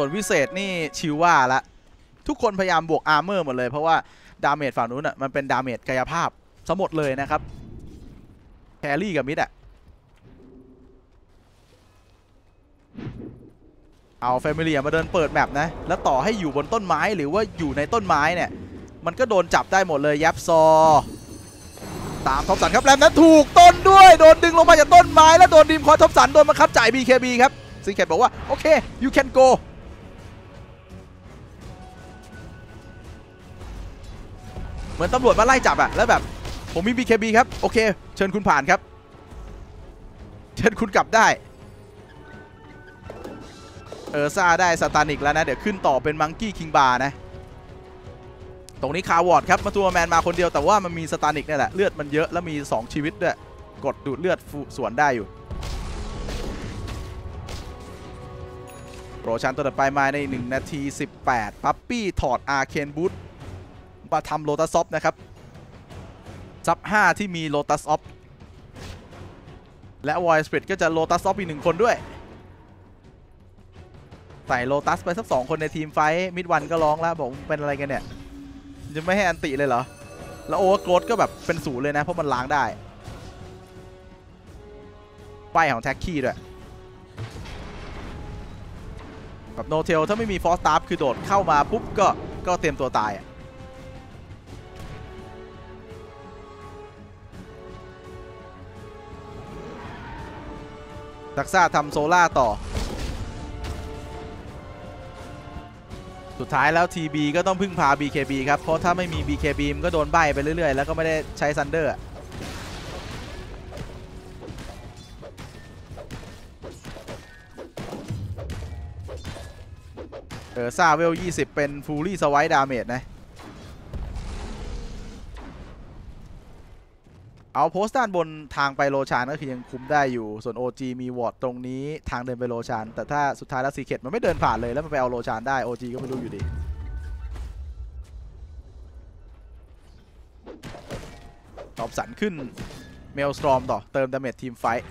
ส่วนวิเศษนี่ชิวว่าละทุกคนพยายามบวกอาร์เมอร์หมดเลยเพราะว่าดาเมจฝั่งนู้นอ่ะมันเป็นดาเมจกายภาพสมหมดเลยนะครับแครี่กับมิดอ่ะเอาแฟมิเลียมาเดินเปิดแมปนะแล้วต่อให้อยู่บนต้นไม้หรือว่าอยู่ในต้นไม้เนี่ยมันก็โดนจับได้หมดเลยยับซอตามท็อปสันครับแรมนั้นถูกต้นด้วยโดนดึงลงมาจากต้นไม้แล้วโดนดีมคอท็อปสันโดนมาคับจ่าย บี เค บี ครับซีเคทบอกว่าโอเค you can go เหมือนตำรวจมาไล่จับอะแล้วแบบผมมี บี เค บี ครับโอเคเชิญคุณผ่านครับเชิญคุณกลับได้เออซ่าได้สตานิกแล้วนะเดี๋ยวขึ้นต่อเป็นมังกี้คิงบาร์นะตรงนี้คาวอร์ดครับมาตัวแมนมาคนเดียวแต่ว่ามันมีสตานิกนี่แหละเลือดมันเยอะแล้วมีสองชีวิตด้วยกดดูดเลือดสวนได้อยู่โปรชันตัวต่อไปมาในหนึ่งนาทีสิบแปดปั๊ปปี้ถอดอาเคนบูทมาทำโลตัสออฟนะครับซับห้าที่มีโลตัสออฟและ White Spirit ก็จะโลตัสออฟอีกหนึ่งคนด้วยใส่โลตัสไปสักสองคนในทีมไฟมิดวันก็ร้องแล้วบอกเป็นอะไรกันเนี่ยจะไม่ให้อันติเลยเหรอแล้วโอเวอร์โกรธก็แบบเป็นศูนย์เลยนะเพราะมันล้างได้ป้ายของแท็กคี้ด้วยแบบโนเทลถ้าไม่มีฟอสตาร์ฟคือโดดเข้ามาปุ๊บก็ก็เตรียมตัวตายอ่ะดักซ่าทำโซล่าต่อสุดท้ายแล้ว ที บี ก็ต้องพึ่งพา บี เค บี ครับเพราะถ้าไม่มี บี เค บี มันก็โดนใบไปเรื่อยๆแล้วก็ไม่ได้ใช้ซันเดอร์เออซาเวลยี่สิบเป็นฟูรี่สไวท์ดาเมจนะเอาโพสต์ด้านบนทางไปโลชานก็คือยังคุมได้อยู่ส่วน โอ จี มีวอร์ดตรงนี้ทางเดินไปโลชานแต่ถ้าสุดท้ายแล้ว Secret มันไม่เดินผ่านเลยแล้วมันไปเอาโลชานได้ โอ จี ก็ไม่รู้อยู่ดีตอบสันขึ้นเม เมลสตรอมต่อเติมดาเมจทีมไฟท์อ๋อ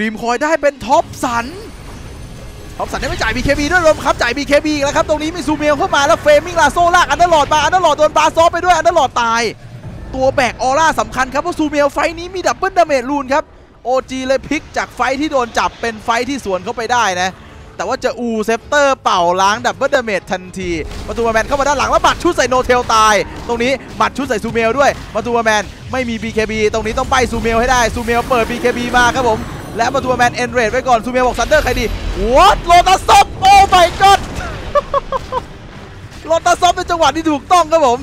รีมคอยได้เป็นท็อปสันท็อปสันได้ไม่จ่าย บี เค บี ด้วยรวมครับจ่าย บี เค บี อีกแล้วครับตรงนี้มีซูเมลเข้ามาแล้วเฟรมมิ่งลาโซลากอันเดอร์ลอดมาอันเดอร์ลอดโดนบาซอฟไปด้วยอันเดอร์ลอดตายตัวแบกออร่าสำคัญครับเพราะซูเมลไฟนี้มีดับเบิลดาเมจรูนครับ โอ จี เลยพลิกจากไฟที่โดนจับเป็นไฟที่สวนเข้าไปได้นะแต่ว่าจะอูเซปเตอร์เป่าล้างดับเบิลดาเมจทันทีมาตูมาแมนเข้ามาด้านหลังแล้วบัดชุดใส่โนเทลตายตรงนี้บัดชุดใส่ซูเมลด้วยมาตูมาแมนไม่มี บี เค บี ตรงนี้ต้องไปซูเมลให้ได้ซูเมลเปิด บี เค บี มาครับผมและมาตูมาแมนเอ็นเรดไว้ก่อนซูเมลบอกซันเดอร์ใครดีวอตโลตัสซอฟโอ้ my god โลตัสซอฟเป็นจังหวะที่ถูกต้องครับผม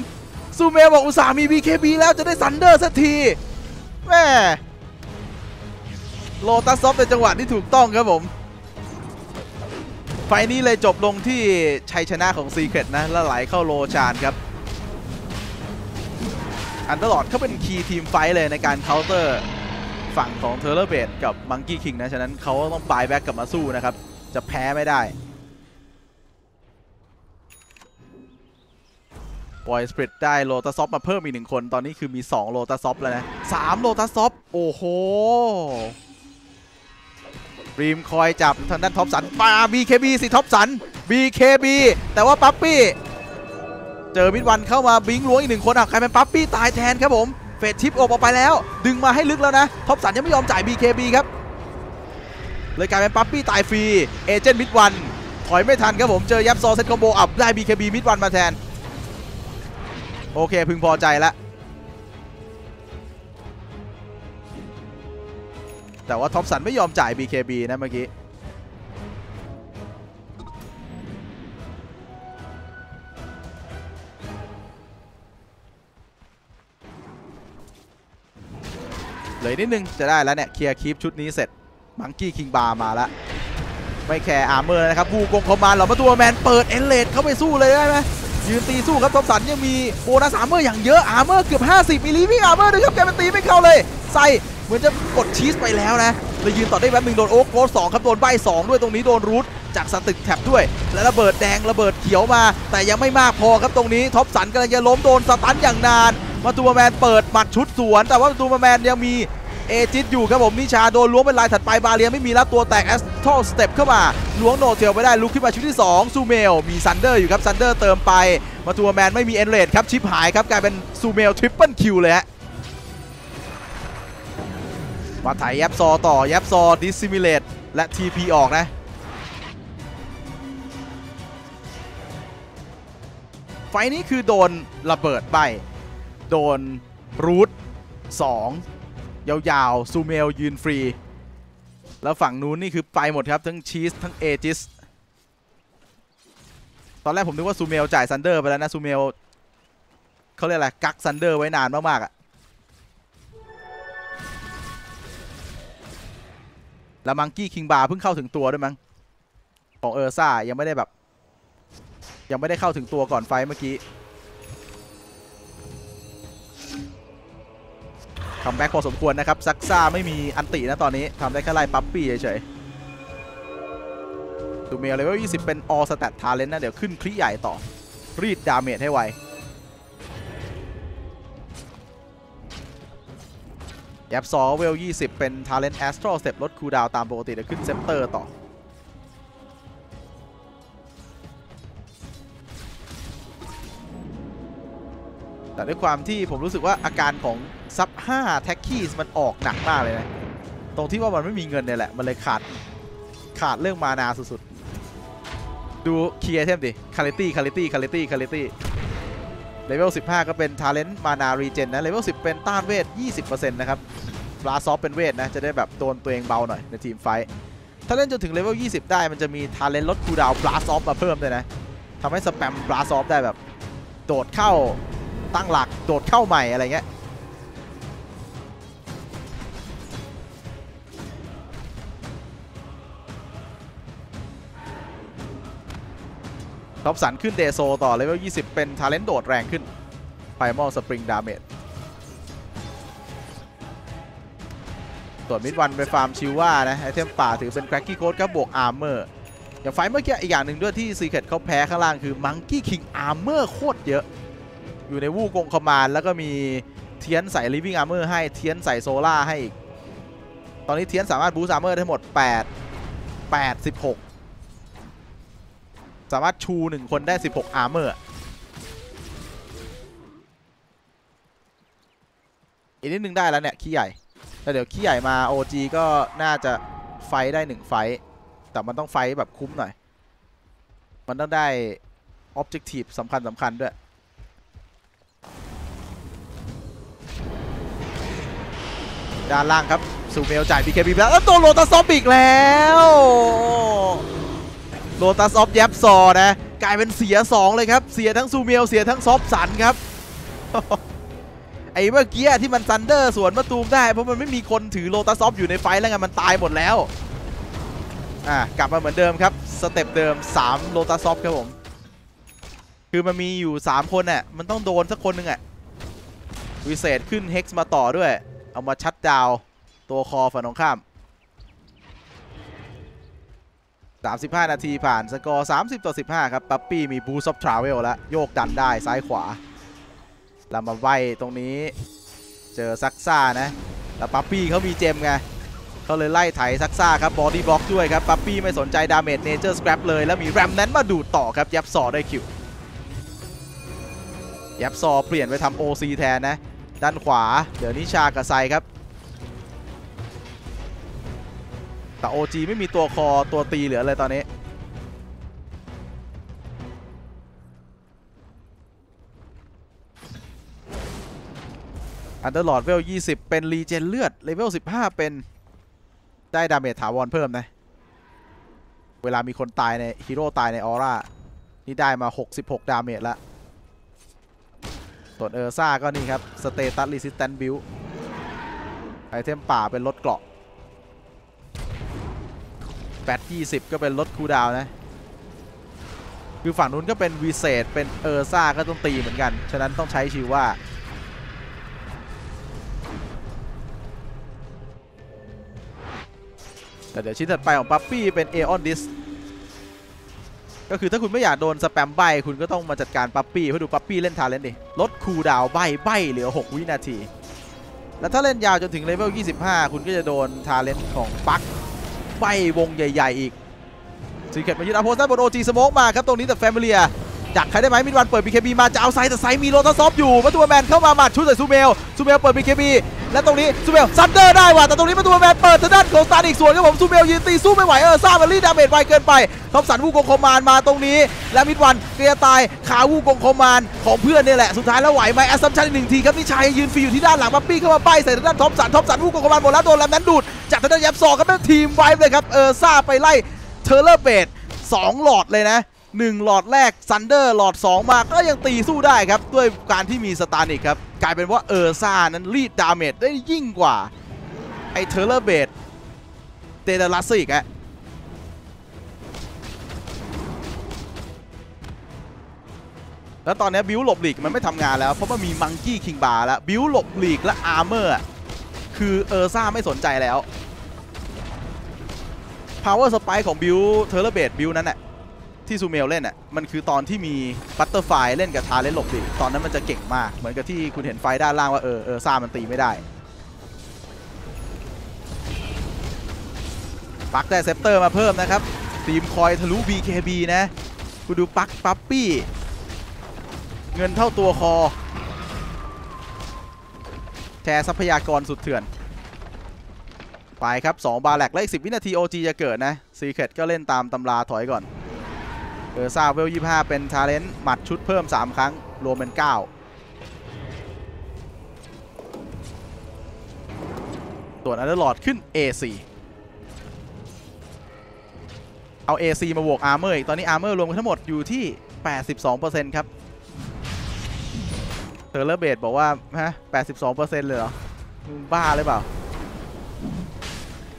ซูเมลบอกอุตส่าห์มี บี เค บี แล้วจะได้ซันเดอร์สักทีแม่โลตัสซอฟเป็นจังหวะที่ถูกต้องครับผมไฟนี้เลยจบลงที่ชัยชนะของ Secret นะและไหลเข้าโลชานครับอันตลอดเขาเป็นคีย์ทีมไฟเลยในการเคาน์เตอร์ฝั่งของ Terrorblade กับ Monkey King นะฉะนั้นเขาต้องปลายแบ็กกลับมาสู้นะครับจะแพ้ไม่ได้ White Spirit ได้โลตัสซอฟมาเพิ่มอีกหนึ่งคนตอนนี้คือมีสองโลตัสซอฟแล้วนะสามโลตัสซอฟโอ้โหรีมคอยจับทางด้านท็อปสันปา บี เค บี สิท็อปสัน บี เค บี แต่ว่าปั๊ปปี้เจอมิดวันเข้ามาบิงล้วงอีกหนึ่งคนอ่ะใครเป็นปั๊ปปี้ตายแทนครับผมเฟดชิปออกไปแล้วดึงมาให้ลึกแล้วนะท็อปสันยังไม่ยอมจ่าย บี เค บี ครับเลยกลายเป็นปั๊ปปี้ตายฟรีเอเจนต์มิดวันถอยไม่ทันครับผมเจอยับซอเซตคอมโบอับได้ บี เค บี มิดวันมาแทนโอเคพึงพอใจละแต่ว่าท็อปสันไม่ยอมจ่าย บี เค บี นะเมื่อกี้เหลือนิดนึงจะได้แล้วเนี่ยเคลียร์คลิปชุดนี้เสร็จมังกี้คิงบาร์มาแล้วไม่แคร์อาร์เมอร์นะครับผู้กงคอมมานด์เหล่าประตูแมนเปิดเอ็นเลดเข้าไปสู้เลยได้ไหมยืนตีสู้ครับท็อปสันยังมีโบนัสอาร์เมอร์อย่างเยอะอาร์เมอร์เกือบห้าสิบมีลิฟวิ่งอาร์เมอร์ด้วยครับแกมันตีไม่เข้าเลยใส่เหมือนจะกดชีสไปแล้วนะเลยยืนต่อได้แป๊บนึงโดนโอ๊กโกสสองครับโดนใบสองด้วยตรงนี้โดนรูทจากสตึกแท็บด้วยและระเบิดแดงระเบิดเขียวมาแต่ยังไม่มากพอครับตรงนี้ท็อปสันกำลังจะล้มโดนสตันอย่างนานมาตูมาแมนเปิดหมัดชุดสวนแต่ว่ามาตูมาแมนยังมีเอจิตอยู่ครับผมนิชาโดนล้วงเป็นลายถัดไปบาเลียไม่มีแล้วตัวแตก Astral Step เข้ามาล้วงโนเทลไปได้ลุกขึ้นมาชุดที่สองซูเมลมีซันเดอร์อยู่ครับซันเดอร์เติมไปมาตูมาแมนไม่มีเอ็นเรดครับชิปหายครับกลายเป็นซูเมลทริปเปิลคิวเลยฮะมาถ่ายยับซอต่อยับซอดิสซิมิเลตและ ที พี ออกนะไฟนี้คือโดนระเบิดไปโดนรูทสองยาวๆซูเมลยืนฟรีแล้วฝั่งนู้นนี่คือไปหมดครับทั้งชีสทั้งเอจิสตอนแรกผมนึกว่าซูเมลจ่ายซันเดอร์ไปแล้วนะซูเมลเขาเรียกอะไรกักซันเดอร์ไว้นานมากๆอะแล้วมังกี้คิงบาร์เพิ่งเข้าถึงตัวด้วยมั้งของเออร์ซ่ายังไม่ได้แบบยังไม่ได้เข้าถึงตัวก่อนไฟเมื่อกี้คัมแบ็กพอสมควรนะครับซักซ่าไม่มีอันตินะตอนนี้ทำได้แค่ไล่ปั๊ปปี้เฉยๆดูเมลเลเวลยี่สิบเป็น all stat talent นะเดี๋ยวขึ้นคลิใหญ่ต่อรีดดาเมจให้ไวแอบซอเวลยี่สิบเป็น Talent Astral Step ลดคูลดาวน์ตามปกติเดี๋ยวขึ้นเซปเตอร์ต่อแต่ด้วยความที่ผมรู้สึกว่าอาการของซับห้า Techies มันออกหนักมากเลยนะตรงที่ว่ามันไม่มีเงินเนี่ยแหละมันเลยขาดขาดเรื่องมานาสุดๆดูเคลียร์เทมดิ Quality Quality Quality Qualityเลเวลสิบห้าก็เป็น Talent มานารีเจนนะเลเวลสิบเป็นต้านเวท ยี่สิบเปอร์เซ็นต์ นะครับปลาซอฟเป็นเวทนะจะได้แบบโดนตัวเองเบาหน่อยในทีมไฟท์ถ้าเล่นจนถึงเลเวลยี่สิบได้มันจะมี Talent ลดคูลดาวน์ปลาซอฟมาเพิ่มเลยนะทำให้สแปมปลาซอฟได้แบบโดดเข้าตั้งหลักโดดเข้าใหม่อะไรเงี้ยท็อปสันขึ้นเดโซต่อเลเวลยี่สิบเป็นทาเลนต์โดดแรงขึ้นไพมอลสปริงดาเมจส่วนมิดวันไปฟาร์มชิว่านะไอเทมป่าถือเป็นแกร็กกี้โค้ดกับบวกอาร์เมอร์ อย่างไฟเมื่อกี้อีกอย่างหนึ่งด้วยที่ Secret เขาแพ้ข้างล่างคือ Monkey King Armor โคตรเยอะอยู่ในวูกงคอมมานแล้วก็มีเทียนใส่ Living Armor ให้เทียนใส่โซล่าให้อีกตอนนี้เทียนสามารถบูสต์ Armor ได้หมดแปด แปด สิบหกสามารถชูหนึ่งคนได้สิบหก Armorอีกนิดนึงได้แล้วเนี่ยขี้ใหญ่แต่เดี๋ยวขี้ใหญ่มา โอ จี ก็น่าจะไฟได้หนึ่งไฟแต่มันต้องไฟแบบคุ้มหน่อยมันต้องได้ออบเจกตีฟสำคัญสำคัญด้วยด้านล่างครับซูเมลจ่าย บี เค บี แล้วตัวโลตัสออฟอีกแล้วโลตัสออฟแยบซอนะกลายเป็นเสียสองเลยครับเสียทั้งซูเมลเสียทั้งซอฟสันครับไอ้เมื่อกี้ที่มันซันเดอร์สวนมาตูมได้เพราะมันไม่มีคนถือโลตัสออฟอยู่ในไฟแล้วไงมันตายหมดแล้วอ่ากลับมาเหมือนเดิมครับสเต็ปเดิมสามโลตัสออฟครับผมคือมันมีอยู่สามคนน่ะมันต้องโดนสักคนหนึ่งอ่ะวิเศษขึ้นเฮกซ์มาต่อด้วยเอามาชัดดาวตัวคอฝั่งตรงข้ามสามสิบห้านาทีผ่านสกอร์สามสิบต่อสิบห้าครับปั๊ปปี้มีบูสต์ออฟทราเวลแล้วโยกดันได้ซ้ายขวาเรามาไว้ตรงนี้เจอซักซ่านะแล้วปั๊ปปี้เขามีเจมไงเขาเลยไล่ไถซักซ่าครับบอดี้บล็อกด้วยครับปั๊ปปี้ไม่สนใจดาเมจเนเจอร์สแครปเลยแล้วมีแรมนั้นมาดูดต่อครับยับซอได้คิวยับซอเปลี่ยนไปทำโอซีแทนนะด้านขวาเดี๋ยวนิชากับไซครับแต่ โอ จี ไม่มีตัวคอตัวตีเหลือเลยตอนนี้อันเดอร์ลอร์ดเวลยี่สิบเป็นรีเจนเลือดเลเวลสิบห้าเป็นได้ดาเมจถาวรเพิ่มนะเวลามีคนตายในฮีโร่ตายในออร่านี่ได้มาหกสิบหกดาเมจละส่วนเออร์ซ่าก็นี่ครับสเตตัสรีสิสแตนต์บิลด์ไอเทมป่าเป็นลดเกราะแบตยี่สิบก็เป็นลดคูลดาวน์นะคือฝั่งนู้นก็เป็นวิเศษเป็นเออร์ซ่าก็ต้องตีเหมือนกันฉะนั้นต้องใช้ชื่อว่าแต่เดี๋ยวชิ้นถัดไปของปั๊ปปี้เป็นเอออนดิสก็คือถ้าคุณไม่อยากโดนสแปมใบคุณก็ต้องมาจัดการปั๊ปปี้เพื่อดูปั๊ปปี้เล่นทาเลนต์ดิลดคูลดาวน์ใบใบเหลือหกวินาทีแล้วถ้าเล่นยาวจนถึงเลเวลยี่สิบห้าคุณก็จะโดนทาเลนต์ของปักใบวงใหญ่ๆอีกซีเกตมายืนอัพโพสต์ด้านบน โอ จี สโมกมาครับตรงนี้แต่แฟมิเลียดักใครได้ไหมมิดวันเปิด บี เค บี มาจะเอาไซแต่ไซมีโรต้าซอฟอยู่มาตัวแมนเข้ามาหมัดชุดใส่ซูเมลซูเมลเปิด บี เค บี และตรงนี้ซูเมลซันเดอร์ได้ว่ะแต่ตรงนี้มาตัวแมนเปิดทางด้านของสตาร์อีกส่วนครับผมซูเมลยืนตีสู้ไม่ไหวเออซ่ามันรีดดาเมจไวเกินไปทอมสันวูกงคอมมานมาตรงนี้และมิดวันเกลียตายขาวูกงคอมมานของเพื่อนนี่แหละสุดท้ายแล้วไหวไหมแอสซัมชันอีกหนึ่งทีครับนิชัยยืนฟรีอยู่ที่ด้านหลังบัปปี้เข้ามาป้ายใส่ทางด้านทอมสันทอมสันวูกงคอมมานหมดแล้วโดนแลมนั้นดูดจากทางด้านยับซอครับแม่ทีมไวเลยครับเออซ่าไปไล่เทอร์เลอร์เบดสองหลอดเลยนะหนึ่งหลอดแรกซันเดอร์หลอดสองมาก็ยังตีสู้ได้ครับด้วยการที่มีสตาร์นิกครับกลายเป็นว่าเออร์ซ่านั้นรีดดาเมจได้ยิ่งกว่าไอเทอร์เลอร์เบดเตเดลัสซี่อีกฮะแล้วตอนนี้บิวหลบหลีกมันไม่ทำงานแล้วเพราะมันมีมังกี้คิงบาร์แล้วบิวหลบหลีกและอาร์เมอร์คือเออร์ซ่าไม่สนใจแล้วพาวเวอร์สไปค์ของบิวเทอร์เลอร์เบดบิวนั้นแหละที่ซูเมลเล่นอ่ะมันคือตอนที่มีบัตเตอร์ไฟเล่นกับทาเล่นหลบดิตอนนั้นมันจะเก่งมากเหมือนกับที่คุณเห็นไฟด้านล่างว่าเออเออซ่ามันตีไม่ได้ปักได้เซปเตอร์มาเพิ่มนะครับทีมคอยทะลุ บี เค บี นะคุณดูปักปั๊ปปี้เงินเท่าตัวคอแชร์ทรัพยากรสุดเถื่อนไปครับสองบาร์แลกและอีกสิบวินาที โอ จี จะเกิดนะ Secret ก็เล่นตามตำราถอยก่อนเออซ่าเวลยี่สิบห้าเป็นทาเลนต์หมัดชุดเพิ่มสามครั้งรวมเป็นเก้าส่วนอันเดอร์ลอร์ดขึ้น เอ ซี เอา เอ ซี มาบวกอาร์เมอร์อีกตอนนี้อาร์เมอร์รวมกันทั้งหมดอยู่ที่ แปดสิบสองเปอร์เซ็นต์ ครับเทอร์เลเบดบอกว่าฮะ แปดสิบสองเปอร์เซ็นต์ เลยเหรอบ้าเลยเปล่า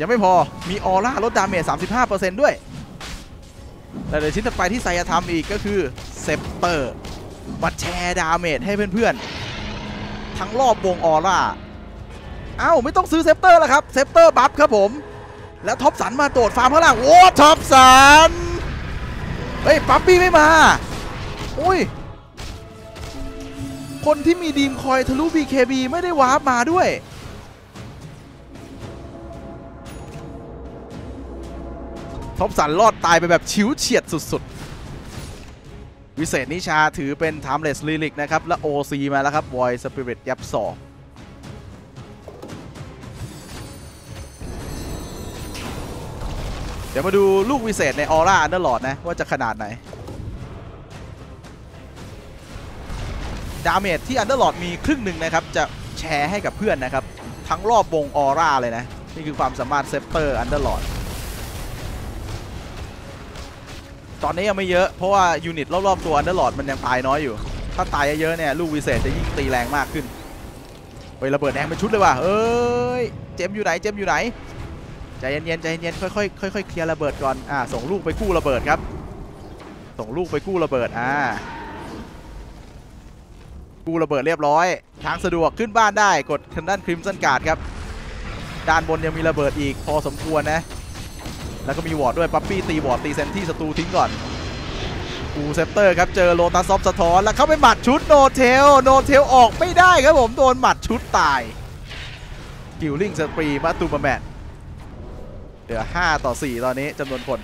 ยังไม่พอมีออร่าลดดาเมจ สามสิบห้าเปอร์เซ็นต์ ด้วยแต่เดี๋ยวชิ้นต่อไปที่ไซยาทำอีกก็คือเซปเตอร์มาแชร์ดาเมจให้เพื่อนๆทั้งรอบวงออร่าเอ้าไม่ต้องซื้อเซปเตอร์แล้วครับเซปเตอร์บัฟครับผมแล้วท็อปสันมาโดดฟาร์มข้างล่างโอ้ท็อปสัน เฮ้ยปั๊ปปี้ไม่มาอุ้ยคนที่มีดีมคอยทะลุ บี เค บี ไม่ได้วาร์ปมาด้วยท็อปสันรอดตายไปแบบชิวเฉียดสุดๆวิเศษนิชาถือเป็น Timeless Relic นะครับและ โอ ซี มาแล้วครับ White Spirit ยับสอกเดี๋ยวมาดูลูกวิเศษในออร่าอันเดอร์ลอร์ดนะว่าจะขนาดไหนดาเมจที่อันเดอร์ลอร์ดมีครึ่งหนึ่งนะครับจะแชร์ให้กับเพื่อนนะครับทั้งรอบวงออร่าเลยนะนี่คือความสามารถเซปเตอร์อันเดอร์ลอร์ดตอนนี้ยังไม่เยอะเพราะว่ายูนิตรอบๆตัวอันเดอร์ลอร์ดมันยังตายน้อยอยู่ถ้าตายเยอะๆเนี่ยลูกวิเศษจะยิ่งตีแรงมากขึ้นเฮ้ยระเบิดแดงเป็นชุดเลยว่ะเอ้ยเจมอยู่ไหนเจมอยู่ไหนใจเย็นๆใจเย็นๆค่อยๆค่อยๆเคลียร์ระเบิดก่อนอ่าส่งลูกไปกู้ระเบิดครับส่งลูกไปกู้ระเบิดอ่ากู้ระเบิดเรียบร้อยทางสะดวกขึ้นบ้านได้กดทางด้านคริมสันการ์ดครับด้านบนยังมีระเบิดอีกพอสมควรนะแล้วก็มีวอร์ดด้วยปั๊ปปี้ตีวอร์ดตีเซนที่ศัตรูทิ้งก่อนกูเซปเตอร์ครับเจอโลตัสซอฟสะท้อนแล้วเข้าไปหมัดชุดโนเทลโนเทลออกไม่ได้ครับผมโดนหมัดชุดตายกิลลิงสปรีมาตูมาแมทเหลือห้าต่อสี่ตอนนี้จำนวนคน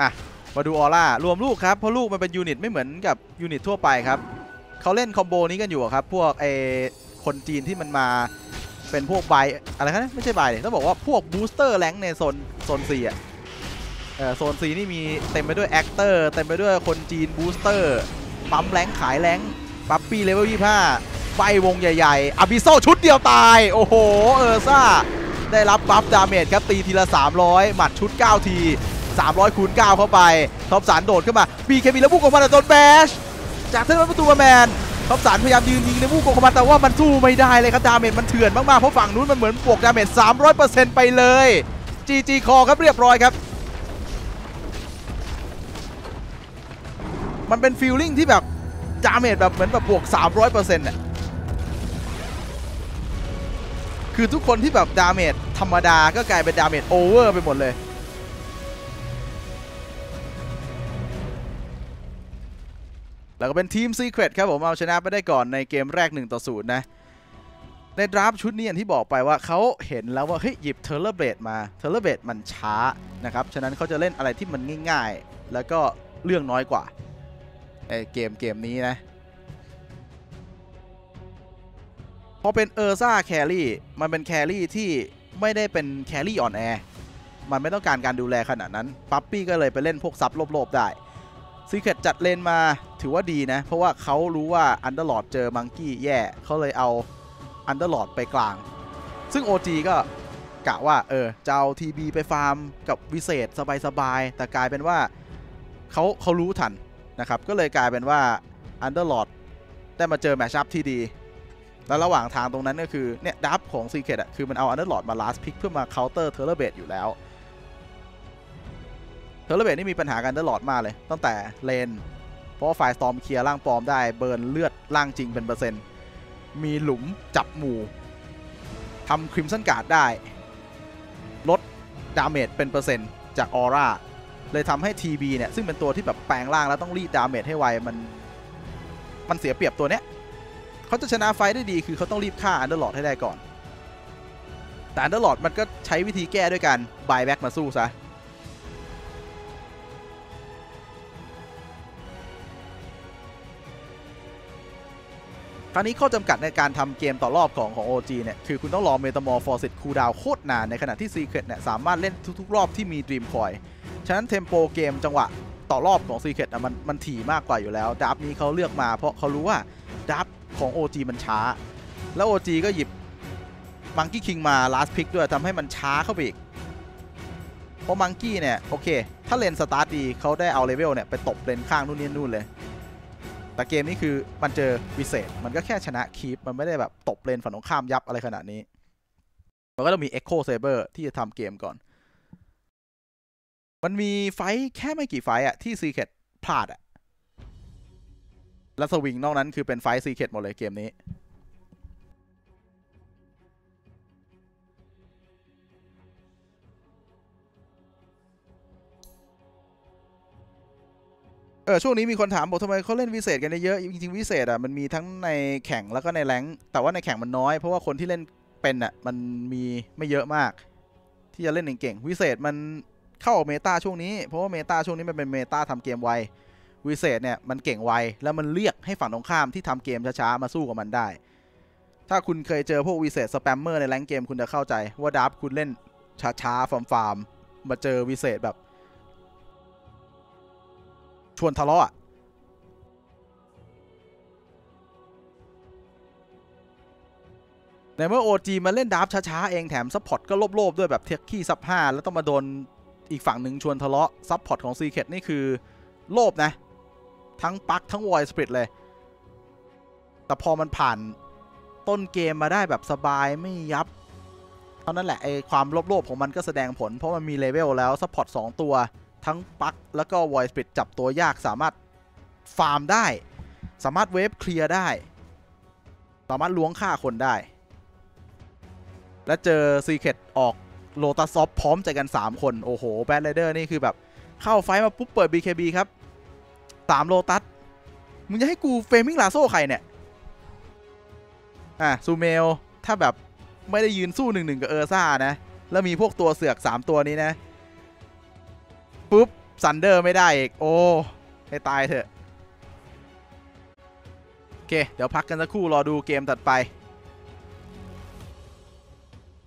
อ่ะมาดูออร่ารวมลูกครับเพราะลูกมันเป็นยูนิตไม่เหมือนกับยูนิตทั่วไปครับเขาเล่นคอมโบนี้กันอยู่ครับพวกไอคนจีนที่มันมาเป็นพวกใบอะไรครับไม่ใช่ใบต้องบอกว่าพวกบูสเตอร์แรงในโซนโซนสี่อ่ะเออโซนสี่นี่มีเต็มไปด้วยแอคเตอร์เต็มไปด้วยคนจีนบูสเตอร์ปั๊มแรงขายแรงปั๊ปปี้เลเวลยี่ห้าใบวงใหญ่ๆอบิโซชุดเดียวตายโอ้โหเออซ่าได้รับบัฟดาเมจครับตีทีละสามร้อยหมัดชุดเก้าทีสามร้อยคูณเก้าเข้าไปท็อปสารโดดขึ้นมาบีเคบีแล้วบุกออกมาแต่โดนแบชจากเทิร์นประตูแมนท็อปสารพยายามยืนยิงในบุกออกมาแต่ว่ามันสู้ไม่ได้เลยครับดาเมจมันเถื่อนมากๆเพราะฝั่งนู้นมันเหมือนบวกดาเมจ สามร้อยเปอร์เซ็นต์ ไปเลย จี จี คอครับเรียบร้อยครับมันเป็นฟีลลิ่งที่แบบดาเมจแบบเหมือนแบบบวก สามร้อยเปอร์เซ็นต์ น่ะคือทุกคนที่แบบดาเมจธรรมดาก็กลายเป็นดาเมจโอเวอร์ไปหมดเลยแล้วก็เป็นทีม Secret ครับผมเอาชนะไปได้ก่อนในเกมแรกหนึ่งต่อศูนย์นะในดราฟชุดนี้อย่างที่บอกไปว่าเขาเห็นแล้วว่าเฮ้ยหยิบ Terrorblade มา Terrorblade มันช้านะครับฉะนั้นเขาจะเล่นอะไรที่มันง่ายๆแล้วก็เรื่องน้อยกว่าในเกมเกมนี้นะพอเป็นเออร์ซ่าแครี่มันเป็นแครี่ที่ไม่ได้เป็นแครี่อ่อนแอมันไม่ต้องการการดูแลขนาดนั้นปั๊ปปี้ก็เลยไปเล่นพวกซับโลบๆได้Secret จัดเลนมาถือว่าดีนะเพราะว่าเขารู้ว่าอันเดอร์ลอร์ดเจอมังกี้แย่เขาเลยเอาอันเดอร์ลอร์ดไปกลางซึ่ง โอ จี ก็กะว่าเออจะเอา ที บี ไปฟาร์มกับวิเศษสบายๆแต่กลายเป็นว่าเขาเขารู้ทันนะครับก็เลยกลายเป็นว่าอันเดอร์ลอร์ดได้มาเจอแมชชัพที่ดีแล้วระหว่างทางตรงนั้นก็คือเนี่ยดับของ Secret อ่ะคือมันเอาอันเดอร์ลอร์ดมา last pick เพื่อมา counter Terrorblade อยู่แล้วเทอร์เรเบตนี่มีปัญหากันตลอดมาเลยตั้งแต่เลนเพราะฝ่ายสตอมเคลียร์ร่างปลอมได้เบิร์นเลือดร่างจริงเป็นเปอร์เซ็นต์มีหลุมจับหมู่ทำคริมสันการ์ดได้ลดดาเมจเป็นเปอร์เซ็นต์จากออร่าเลยทำให้ ที บี เนี่ยซึ่งเป็นตัวที่แบบแปลงร่างแล้วต้องรีดดาเมจให้ไวมันมันเสียเปรียบตัวเนี้ยเขาจะชนะไฟได้ดีคือเขาต้องรีบฆ่าอันเดอร์ลอร์ดให้ได้ก่อนแต่อันเดอร์ลอร์ดมันก็ใช้วิธีแก้ด้วยการบายแบ็กมาสู้ซะคราวนี้ข้อจำกัดในการทำเกมต่อรอบของของ โอ จี เนี่ยคือคุณต้องรอเมตามอร์ฟอร์ซิตคูลดาวน์โคตรนานในขณะที่ Secret เนี่ยสามารถเล่นทุกๆรอบที่มีดรีมคอยฉะนั้นเทมโปเกมจังหวะต่อรอบของ Secret มันมันถี่มากกว่าอยู่แล้วดับนี้เขาเลือกมาเพราะเขารู้ว่าดับของ โอ จี มันช้าแล้ว โอ จี ก็หยิบมังกี้คิงมา last pick ด้วยทำให้มันช้าเข้าไปอีกเพราะมังกี้เนี่ยโอเคถ้าเลนสตาร์ทดีเขาได้เอาเลเวลเนี่ยไปตบเลนข้างนู่นนี่นู่นเลยแต่เกมนี้คือมันเจอวิเศษมันก็แค่ชนะคีปมันไม่ได้แบบตบเลนฝั่งตรงข้ามยับอะไรขนาดนี้มันก็ต้องมี Echo Saber ที่จะทำเกมก่อนมันมีไฟแค่ไม่กี่ไฟอะที่ Secret พลาดอะและสวิงนอกนั้นคือเป็นไฟ Secret หมดเลยเกมนี้ เออช่วงนี้มีคนถามบอกทำไมเขาเล่นวิเศษกันเยอะจริงๆวิเศษอ่ะมันมีทั้งในแข่งแล้วก็ในแรงแต่ว่าในแข่งมันน้อยเพราะว่าคนที่เล่นเป็นอ่ะมันมีไม่เยอะมากที่จะเล่นเก่งๆวิเศษมันเข้าเมตาช่วงนี้เพราะว่าเมตาช่วงนี้มันเป็นเมตาทำเกมไววิเศษเนี่ยมันเก่งไวแล้วมันเรียกให้ฝั่งตรงข้ามที่ทำเกมช้าๆมาสู้กับมันได้ถ้าคุณเคยเจอพวกวิเศษสแปมเมอร์ในแรงเกมคุณจะเข้าใจว่าดับคุณเล่นช้าๆฟาร์มๆมาเจอวิเศษแบบชวนทะเลาะอ่ะในเมื่อ โอ จี มาเล่นดาร์ฟช้าๆเองแถมซัพพอร์ตก็ลบๆด้วยแบบเทคขี้ซับห้าแล้วต้องมาโดนอีกฝั่งหนึ่งชวนทะเลาะซัพพอร์ตของ Secret นี่คือโลภนะทั้ง Puck ทั้ง White Spirit เลยแต่พอมันผ่านต้นเกมมาได้แบบสบายไม่ยับเท่านั้นแหละไอความโลภๆของมันก็แสดงผลเพราะมันมีเลเวลแล้วซัพพอร์ตสองตัวทั้งปักแล้วก็ Void Spirit จับตัวยากสามารถฟาร์มได้สามารถเวฟเคลียร์ได้สามารถล้วงฆ่าคนได้และเจอ Secret ออก Lotus Orb พร้อมใจกันสามคนโอ้โห Bad Rider นี่คือแบบเข้าไฟมาปุ๊บเปิด บี เค บี ครับสาม Lotus มึงจะให้กูเฟมิงลาโซ่ใครเนี่ยอ่ะซูเมลถ้าแบบไม่ได้ยืนสู้ หนึ่ง หนึ่ง กับเออร์ซ่านะแล้วมีพวกตัวเสือกสามตัวนี้นะปุ๊บซันเดอร์ไม่ได้อีกโอ้ให้ตายเถอะโอเคเดี๋ยวพักกันสักครู่รอดูเกมถัดไป